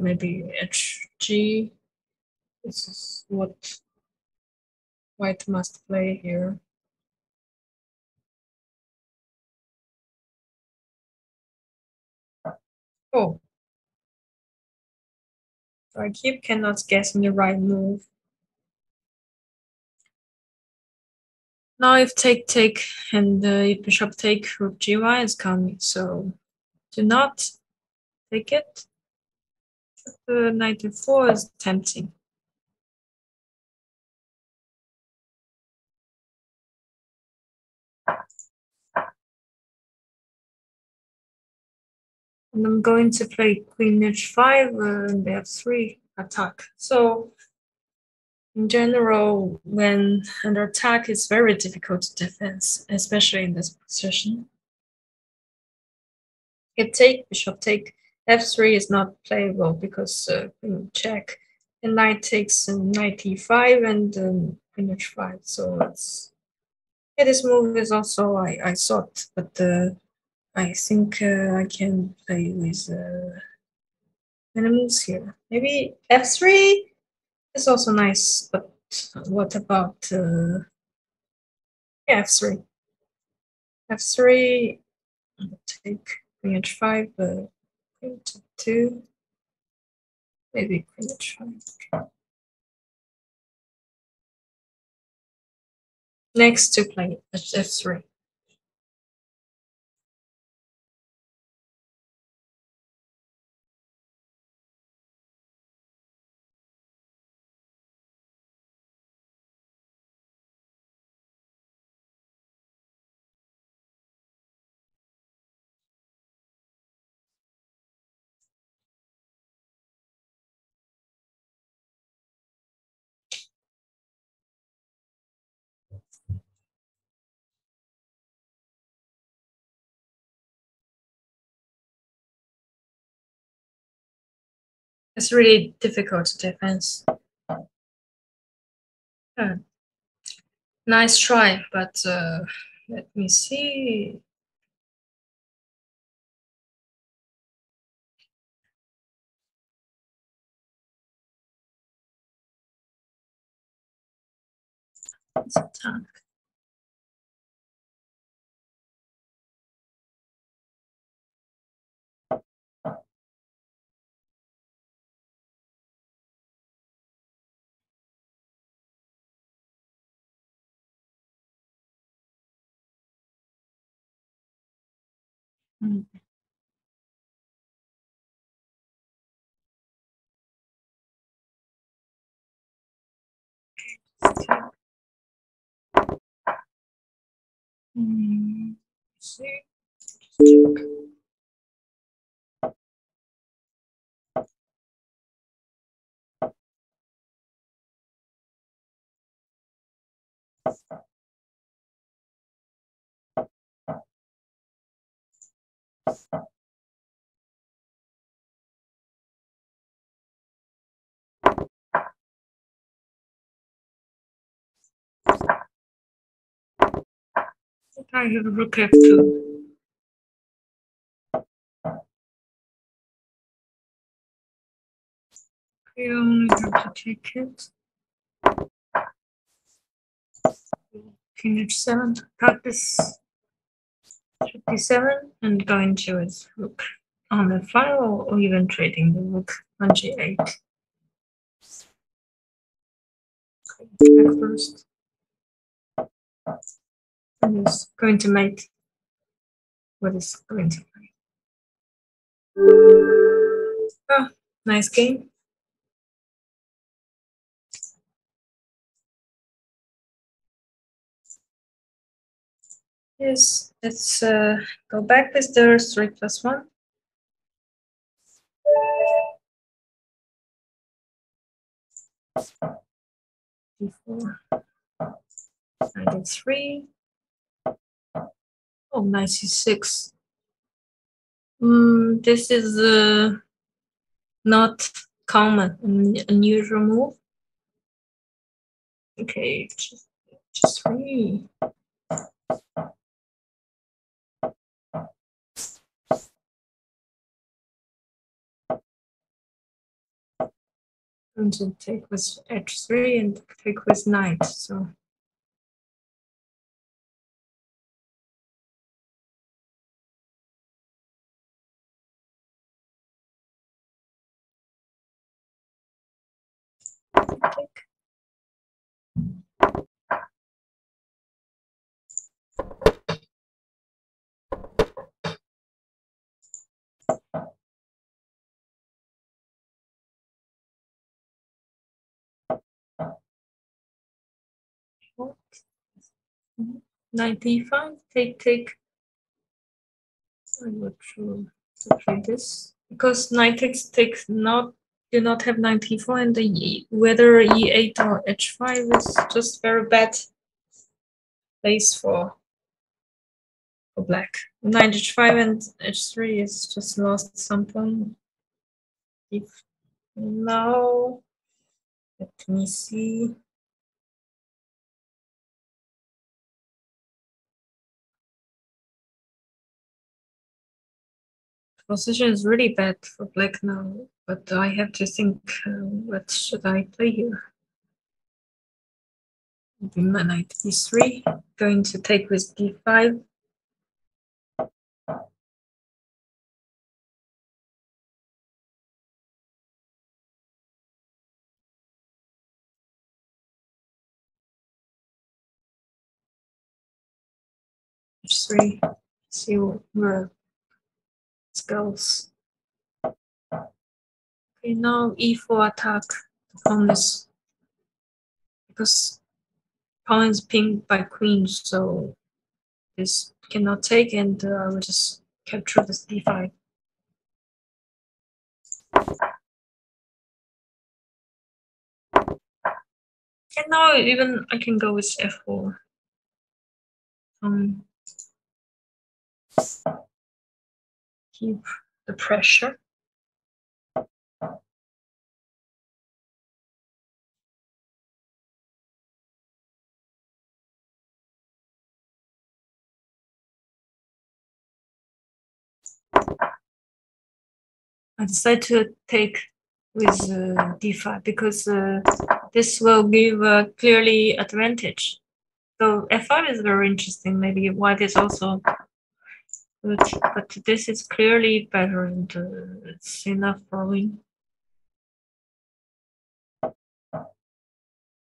maybe H G This is what white must play here. Oh. So I keep cannot guessing the right move. Now if take take and uh, bishop take rook g one is coming, so do not take it. Uh, ninety-four is tempting. And I'm going to play queen h five uh, and they have three attack. So in general, when under attack, it's very difficult to defend, especially in this position. If take, bishop take, f three is not playable because uh, check, and knight takes knight e five and um, queen h five. So it's, yeah, this move is also I, I thought, but uh, I think uh, I can play with uh, animals here. Maybe f three. It's also nice, but what about uh, yeah, f three? f three, take queen h five, uh, queen to two, maybe queen h five. Next to play f three. It's really difficult to defend. Yeah. Nice try, but uh, let me see. It's a tank. Mm. Mm. See. I have a rook f two. You only have to take it. King h seven, practice. fifty-seven and going to its rook on the file, or even trading the rook on g eight. Check first. And it's going to mate what is going to play. Oh, nice game. Yes, let's uh, go back with the three plus one. Before ninety-three. Oh, ninety-six. Mm, this is uh, not common, an unusual move. Okay, just, just three. and the take was h three and the take was knight. So knight e five, take, take. I'm not sure to play this because knight takes takes not do not have knight e four, and the whether e eight or h five is just very bad place for for black. Knight h five and h three is just lost something. If now, let me see. Position is really bad for black now, but I have to think uh, what should I play here. Knight e three, going to take with d five. h three, see where goes. Okay, now e four attack. The pawn is, because pawn is pinged by queen, so this cannot take, and uh, I will just capture this d five. And now even I can go with f four. Um. Keep the pressure. I decided to take with uh, d five because uh, this will give uh, clearly advantage. So f five is very interesting. Maybe white is also good, but this is clearly better, and uh, it's enough for win.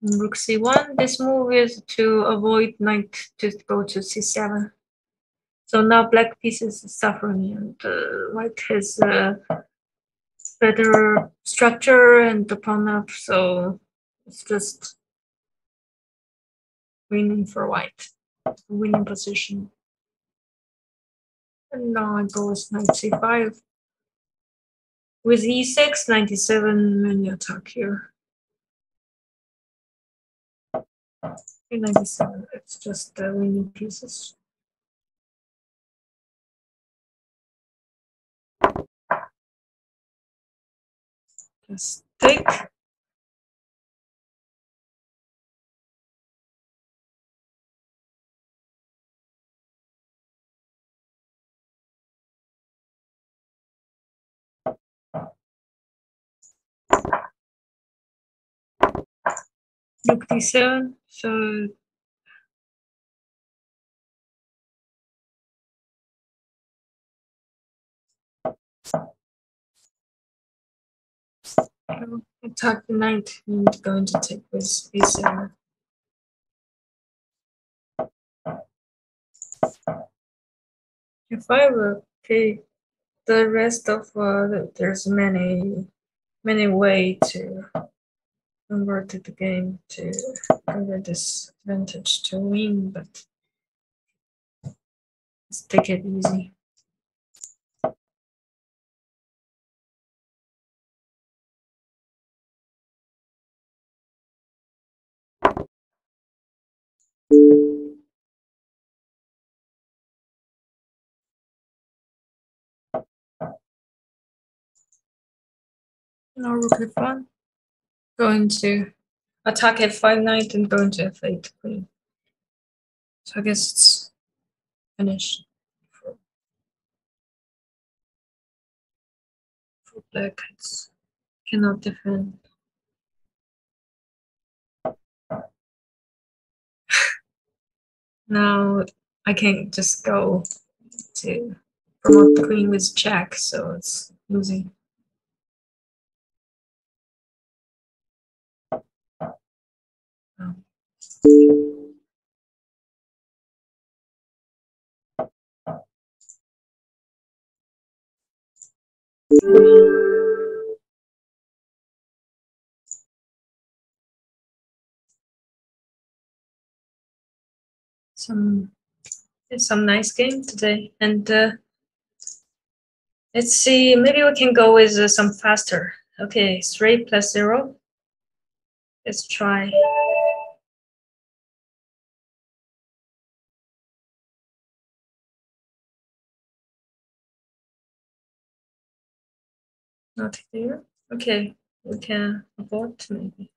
Rook c one. This move is to avoid knight to go to c seven. So now black piece is suffering, and uh, white has uh, better structure and the pawn up. So it's just winning for white, winning position. And now I go with knight c five. With e six, knight e seven, many attack here. And knight e seven, it's just uh, winning pieces. Just take. Look d seven, so attack the knight and going to take with b seven. If I will take the rest of uh, there's many many way to converted the game to convert this advantage to win, but let's take it easy. Now rook f one. Going to attack f five knight and going to f eight queen. So I guess it's finished for, for black. It's cannot defend. Now I can't just go to promote the Queen with Jack, so it's losing. Oh. Some some nice game today, and uh, let's see. Maybe we can go with uh, some faster. Okay, three plus zero. Let's try. Not here. Okay, we can abort maybe.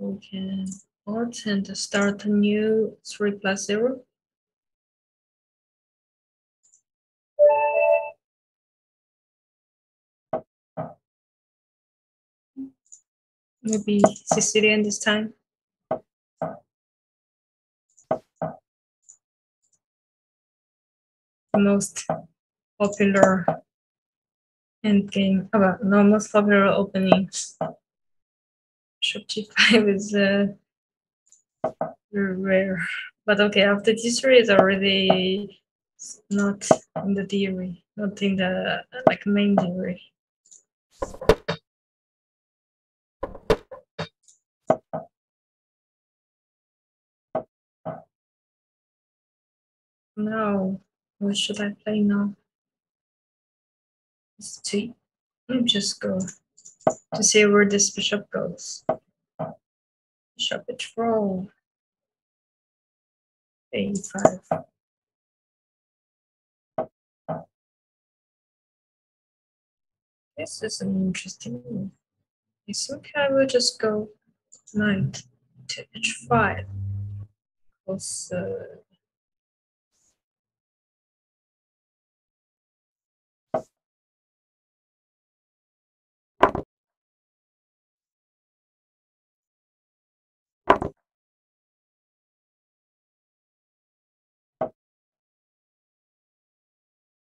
We can abort and start a new three plus zero. Maybe Sicilian this time. The most popular endgame, oh, well, no, most popular opening. G five is uh, rare, but okay, after D three is already not in the theory, not in the like main theory. Now, what should I play now? Let's see. Let me just go to see where this bishop goes. Bishop h four. a five. This is an interesting move. I think I will just go knight to h five. Because, uh,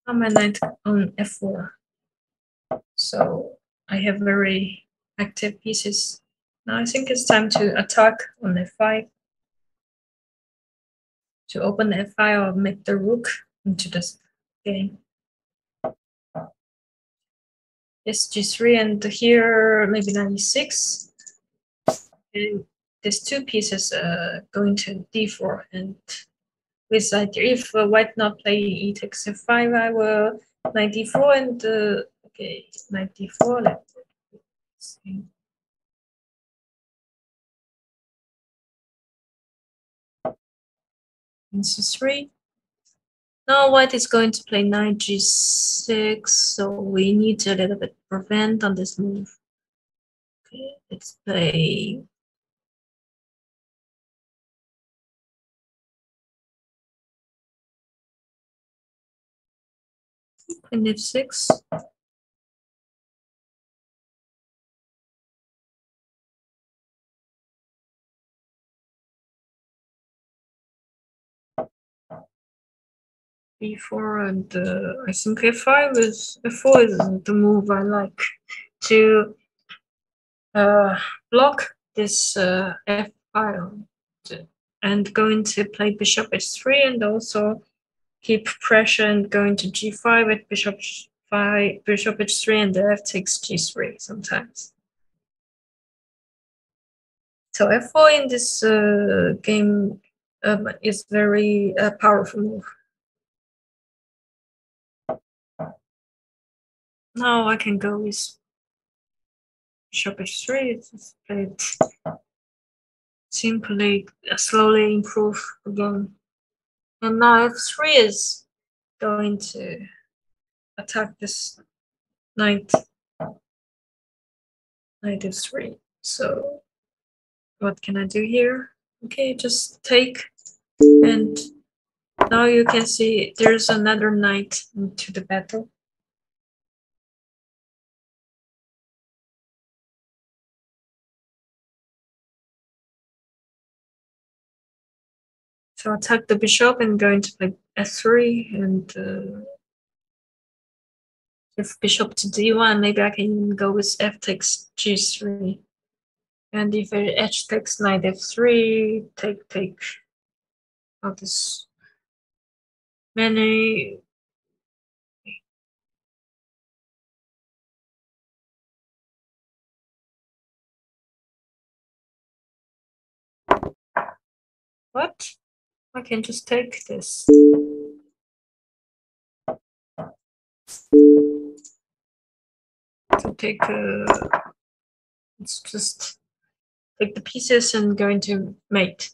I'm a knight on f four, so I have very active pieces. Now I think it's time to attack on f five, to open f five or make the rook into this game. Yes, g three, and here maybe knight e six. And these two pieces uh, going to d four, and with idea, if uh, white not playing e takes f five, I will knight d four and uh, okay, knight d four. Let's see. And c three. Now white is going to play knight g six, so we need a little bit prevent on this move. Okay, let's play. Queen f six. b four, and uh, I think f five is f four is the move I like to uh, block this uh, f file and going to play bishop h three and also keep pressure and going to g five with bishop five, bishop h three, and the f takes g three sometimes. So f four in this uh, game um, is very uh, powerful move. Now I can go with bishop h three. It's played simply, uh, slowly improve again. And now f three is going to attack this knight, knight f three. So what can I do here? Okay, just take. And now you can see there's another knight into the battle. So I'll take the bishop and go into like f three, and uh, if bishop to d one, maybe I can even go with f takes g three. And if h takes knight f three, take, take, all this many. What? I can just take this. So take, uh, let's just take the pieces and go into mate.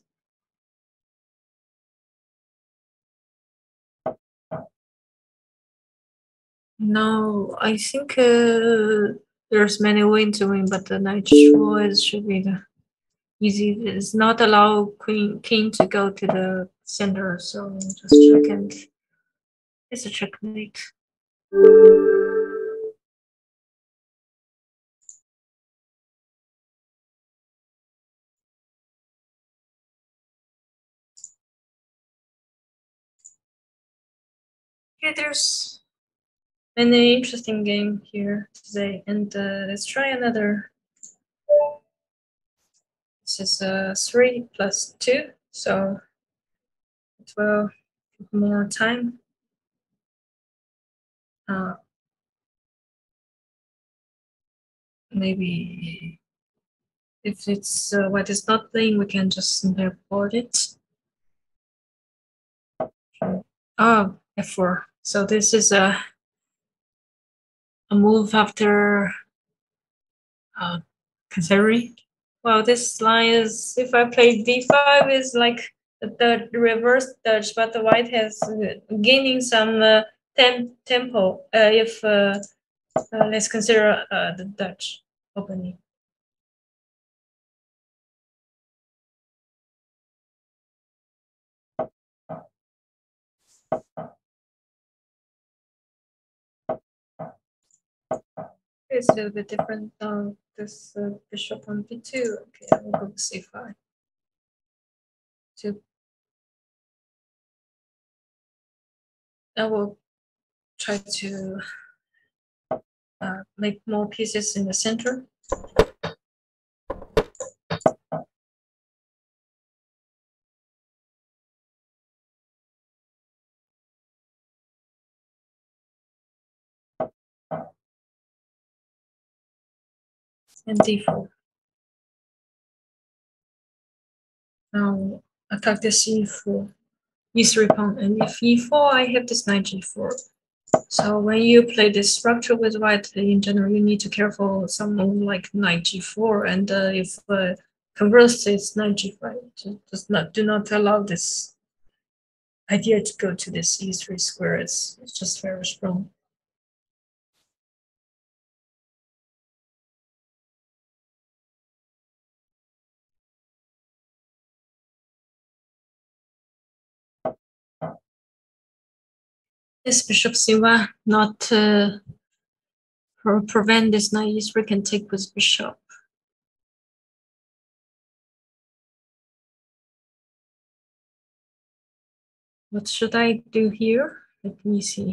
No, I think uh, there's many ways to win, but the knight always should be the easy. It's not allow queen king to go to the center, so just check and it's a checkmate. Okay, there's an interesting game here today, and uh, let's try another. This is uh, three plus two, so it will take more time. Uh, maybe if it's uh, what is not playing, we can just simply board it. Oh, f four. So this is a a move after uh, Kasseri. Wow, this line is, if I play d five, is like the reverse Dutch, but the white has gaining some uh, temp tempo. Uh, if uh, uh, let's consider uh, the Dutch opening. It's a little bit different. Uh, This uh, bishop on b two. Okay, I will go to c five. To I will try to uh, make more pieces in the center. And d four. Now attack the c four, e three pawn, and if e four, I have this knight g four. So when you play this structure with white, in general, you need to careful someone like knight g four, and uh, if uh, conversely it's knight g five. So just not do not allow this idea to go to this e three square. It's, it's just very strong. This bishop c one, not uh, or prevent this knight e three, can take with bishop. What should I do here? Let me see.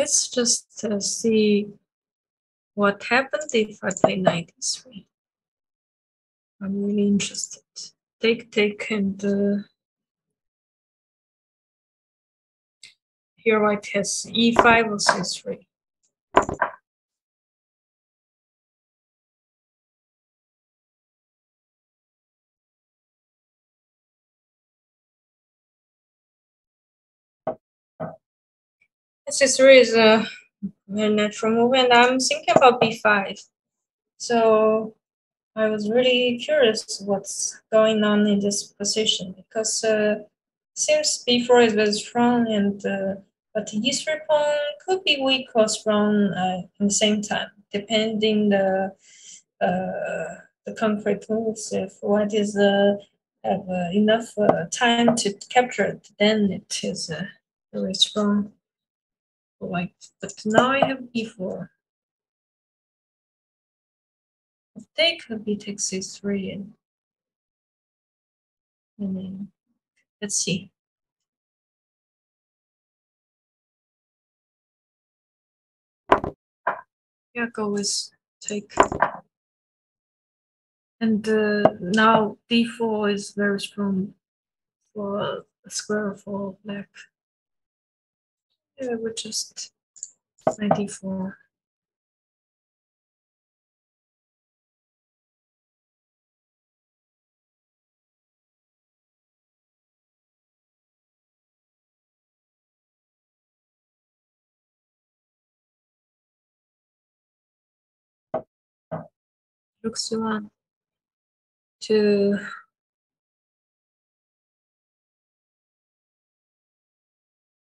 Let's just uh, see what happens if I play knight e three. I'm really interested. Take, take, and uh, here white has e five or c three. c three is a very natural move, and I'm thinking about b five. So I was really curious what's going on in this position, because uh, seems b four is very strong, and uh, but e three pawn could be weak or strong uh, at the same time, depending the uh, the concrete moves. If white is uh, have uh, enough uh, time to capture it, then it is uh, very strong. Like, but now I have b four. Take b takes c three, and, and then let's see. Yeah, go with take. And uh, now b four is very strong for square for black. I would just ninety-four. Looks one to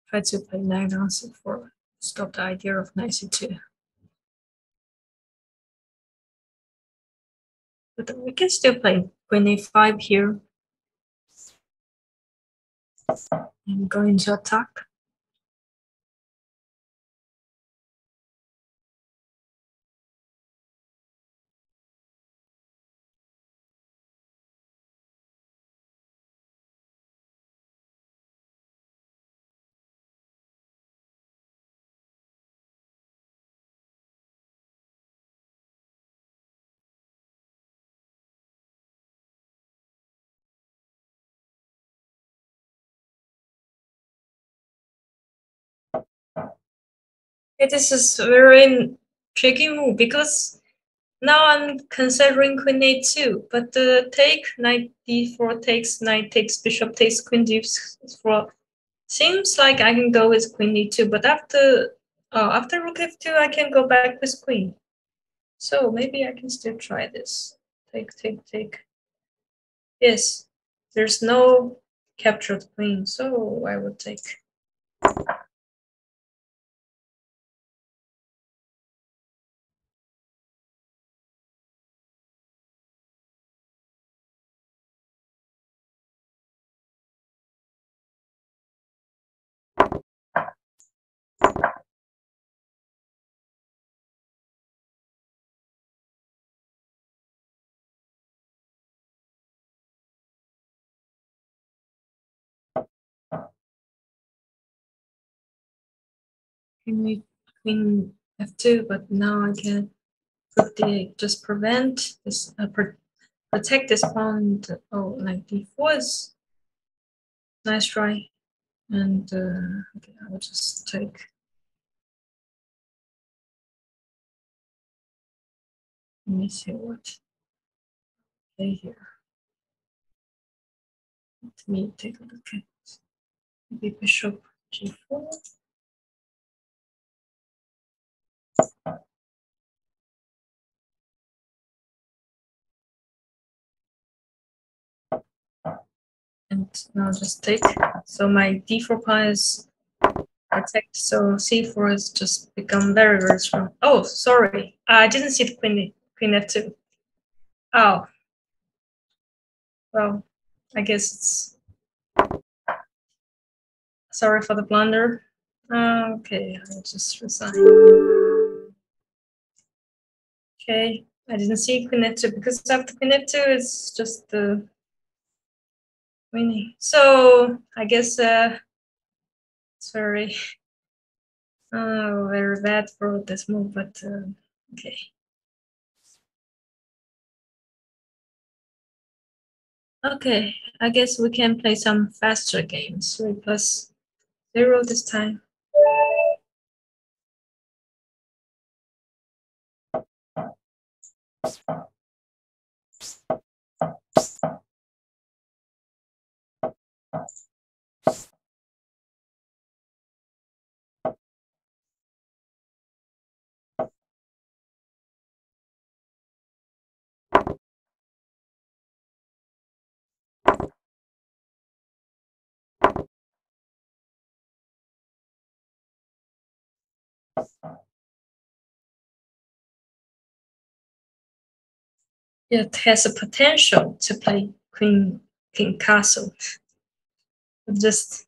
try to play knight on c four, stop the idea of knight c two. But we can still play queen a five here. I'm going to attack. This is very tricky move because now I'm considering queen a two, but the take knight d four takes knight takes bishop takes queen d four seems like I can go with queen d two, but after uh, after rook f two I can go back with queen, so maybe I can still try this. Take take take. Yes, there's no captured queen, so I will take. Queen f two, but now I can put the, just prevent this, uh, pro protect this pawn. Oh, like d four is nice try, and uh, okay, I will just take. Let me see what they okay, here. Let me take a look at the bishop g four. And now just take. So my d four pawn is protected. So c four has just become very, very strong. Oh, sorry, I didn't see the queen queen f two. Oh, well, I guess it's sorry for the blunder. Okay, I'll just resign. Okay, I didn't see queen f two because after queen f two it's just the winning. So I guess uh, it's very, uh, very bad for this move, but uh, okay. Okay, I guess we can play some faster games. Three plus zero this time. It has a potential to play queen fucking castle. Just,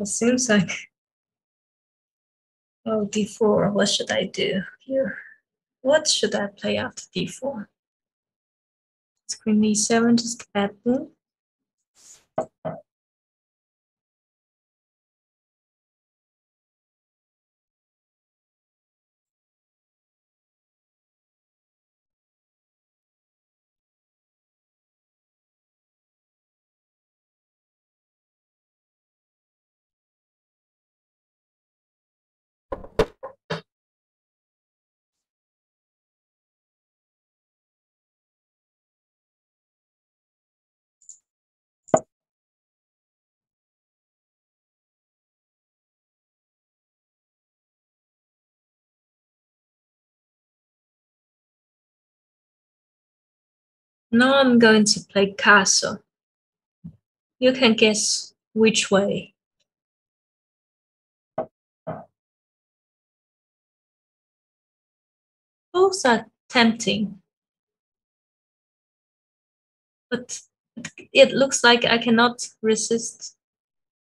it seems like, oh, d four, what should I do here? What should I play after d four? It's queen e seven, just add them. Now I'm going to play castle. You can guess which way. Both are tempting. But it looks like I cannot resist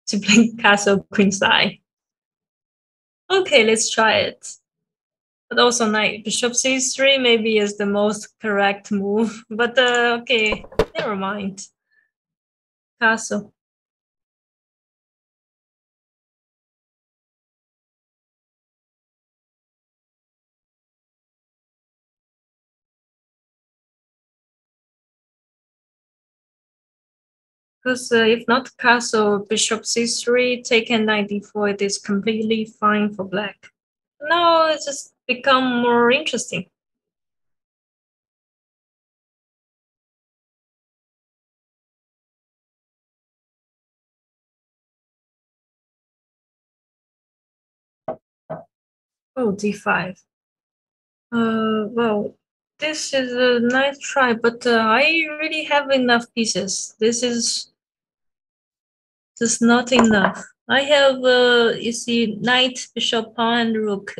to play castle queenside. Okay, let's try it. But also knight bishop c three maybe is the most correct move. But uh, okay, never mind. Castle. Because uh, if not castle, bishop c three, taken knight d four, it is completely fine for black. Now it's just become more interesting. Oh, d five. Uh, well, this is a nice try, but uh, I really have enough pieces. This is just not enough. I have, uh, you see, knight, bishop, pawn, and rook.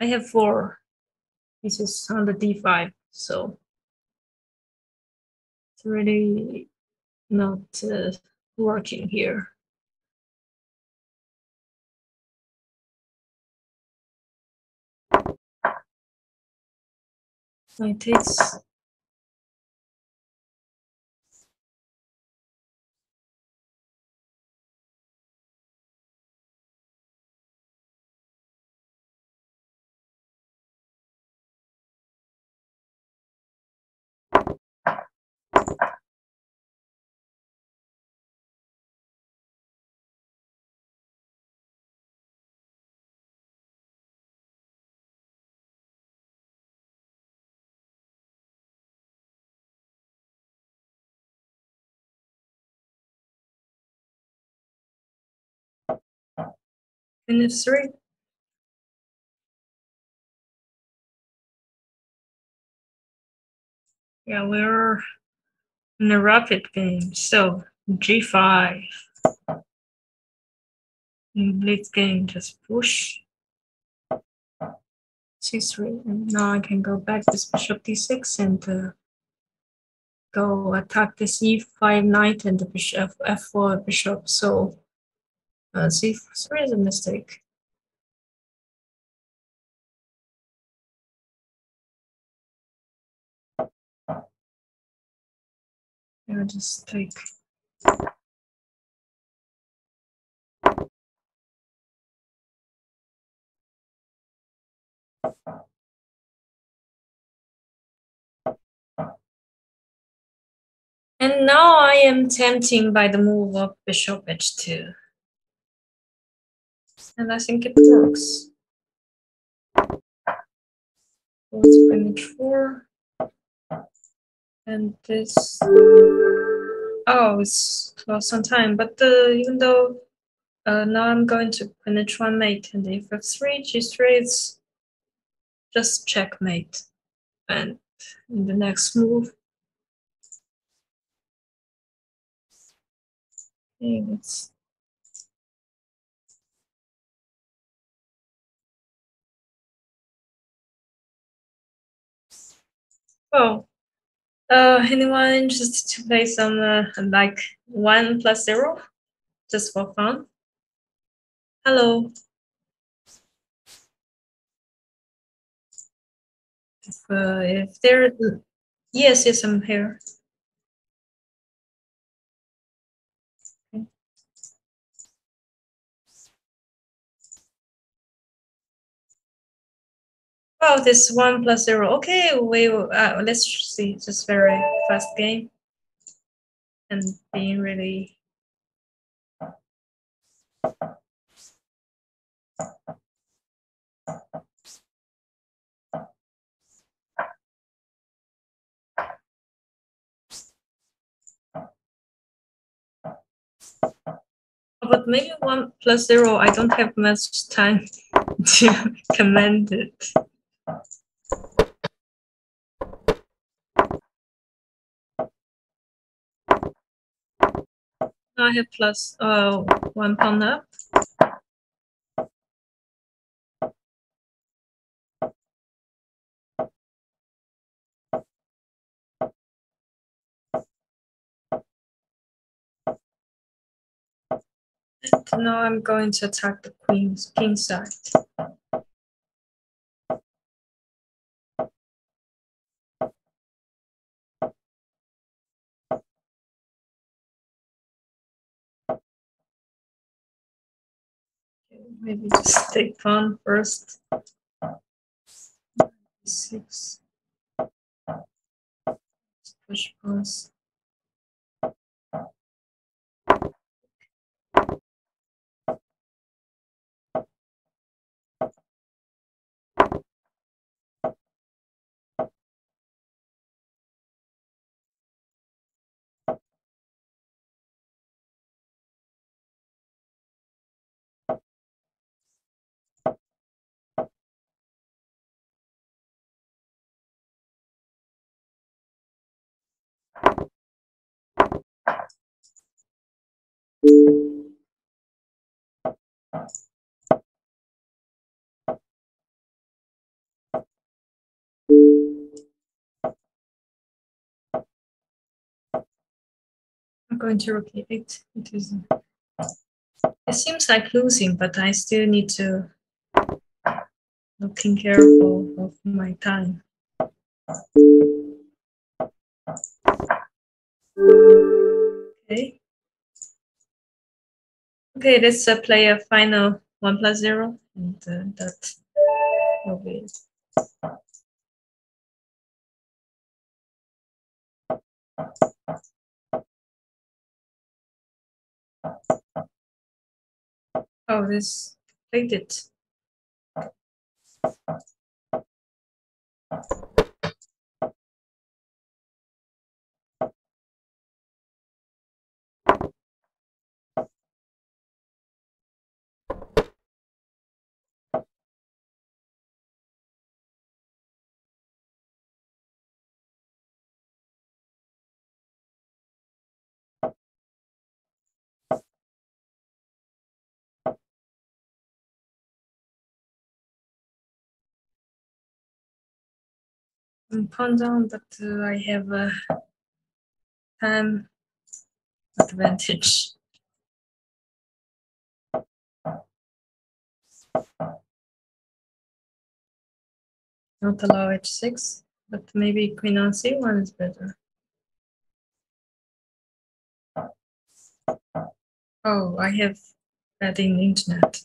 I have four pieces on the d five, so it's really not uh, working here. Knight takes. And it's three. Yeah, we're in a rapid game. So g five. In blitz game, just push. c three. And now I can go back to bishop d six and uh, go attack this e five knight and the bishop, f four bishop. So Uh, c three is a mistake. I'll just take. And now I am tempting by the move of bishop h two. And I think it works. Let's bring h four. And this. Oh, it's close on time. But uh, even though uh, now I'm going to queen h one mate and if f three, g three, it's just checkmate. And in the next move. Okay, let's. Well, Uh, anyone just to play some uh, like one plus zero, just for fun? Hello. If, uh, if there, yes, yes, I'm here. Oh, this one plus zero. Okay, we uh, let's see. Just very fast game, and being really. But maybe one plus zero. I don't have much time to comment it. Now I have plus uh, one pound up. And now I'm going to attack the queen's king side. Maybe just take pawn first. Six. Push pawns. I'm going to rook eight. It is. It seems like losing, but I still need to looking careful of my time. Okay. Okay, let's uh, play a final one plus zero, and uh, that will be it. Oh, this played it. Pawn down, but uh, I have a time advantage. Not allow h six, but maybe queen on c one is better. Oh, I have that in internet.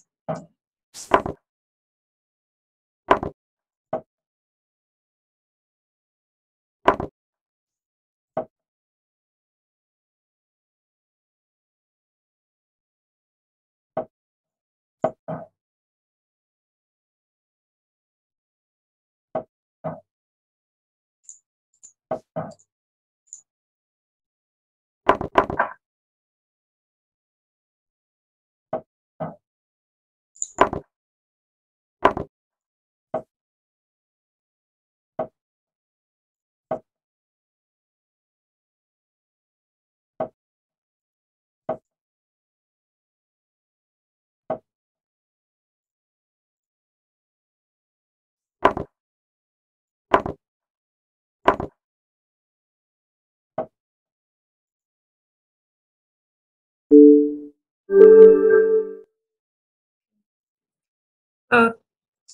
Oh,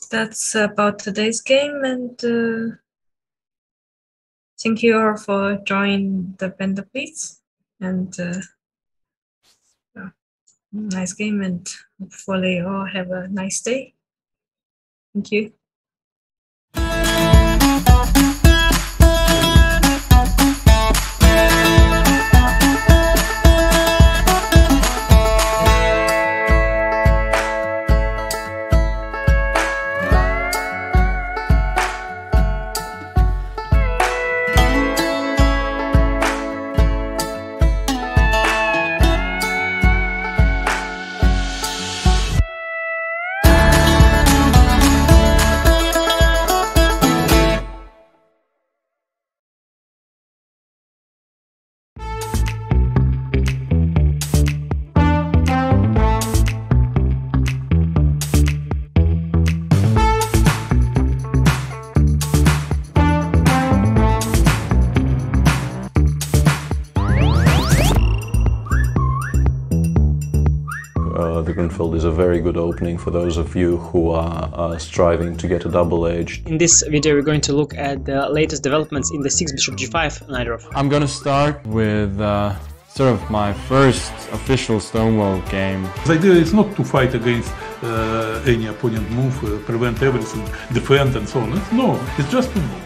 that's about today's game, and uh, thank you all for joining the Bender, please. And uh, uh, nice game, and hopefully you all have a nice day. Thank you. Is a very good opening for those of you who are uh, striving to get a double edge. In this video we're going to look at the latest developments in the six bishop g five Najdorf. I'm gonna start with uh, sort of my first official Stonewall game. The idea is not to fight against uh, any opponent move, uh, prevent everything, defend and so on. No, it's just to move.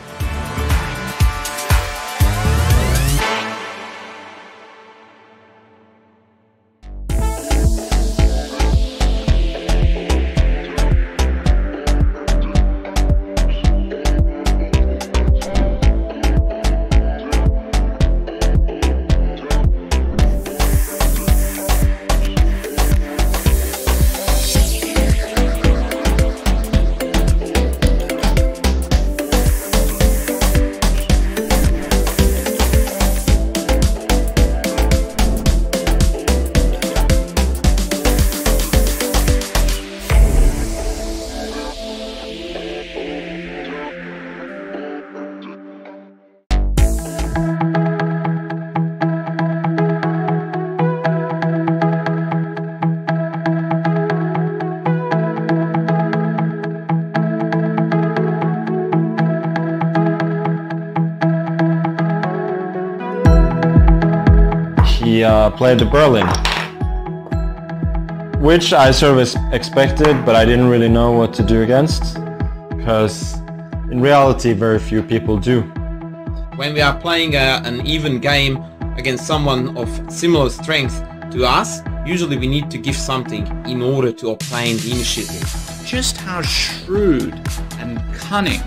Uh, played the Berlin, which I sort of expected, but I didn't really know what to do against, because in reality very few people do. When we are playing a, an even game against someone of similar strength to us, usually we need to give something in order to obtain the initiative. Just how shrewd and cunning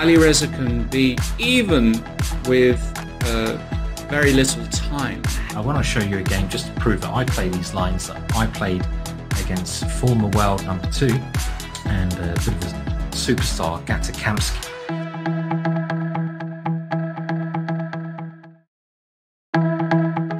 Alireza can be, even with uh, very little time. I want to show you a game just to prove that I play these lines. I played against former world number two and a bit of a superstar, Gata Kamsky.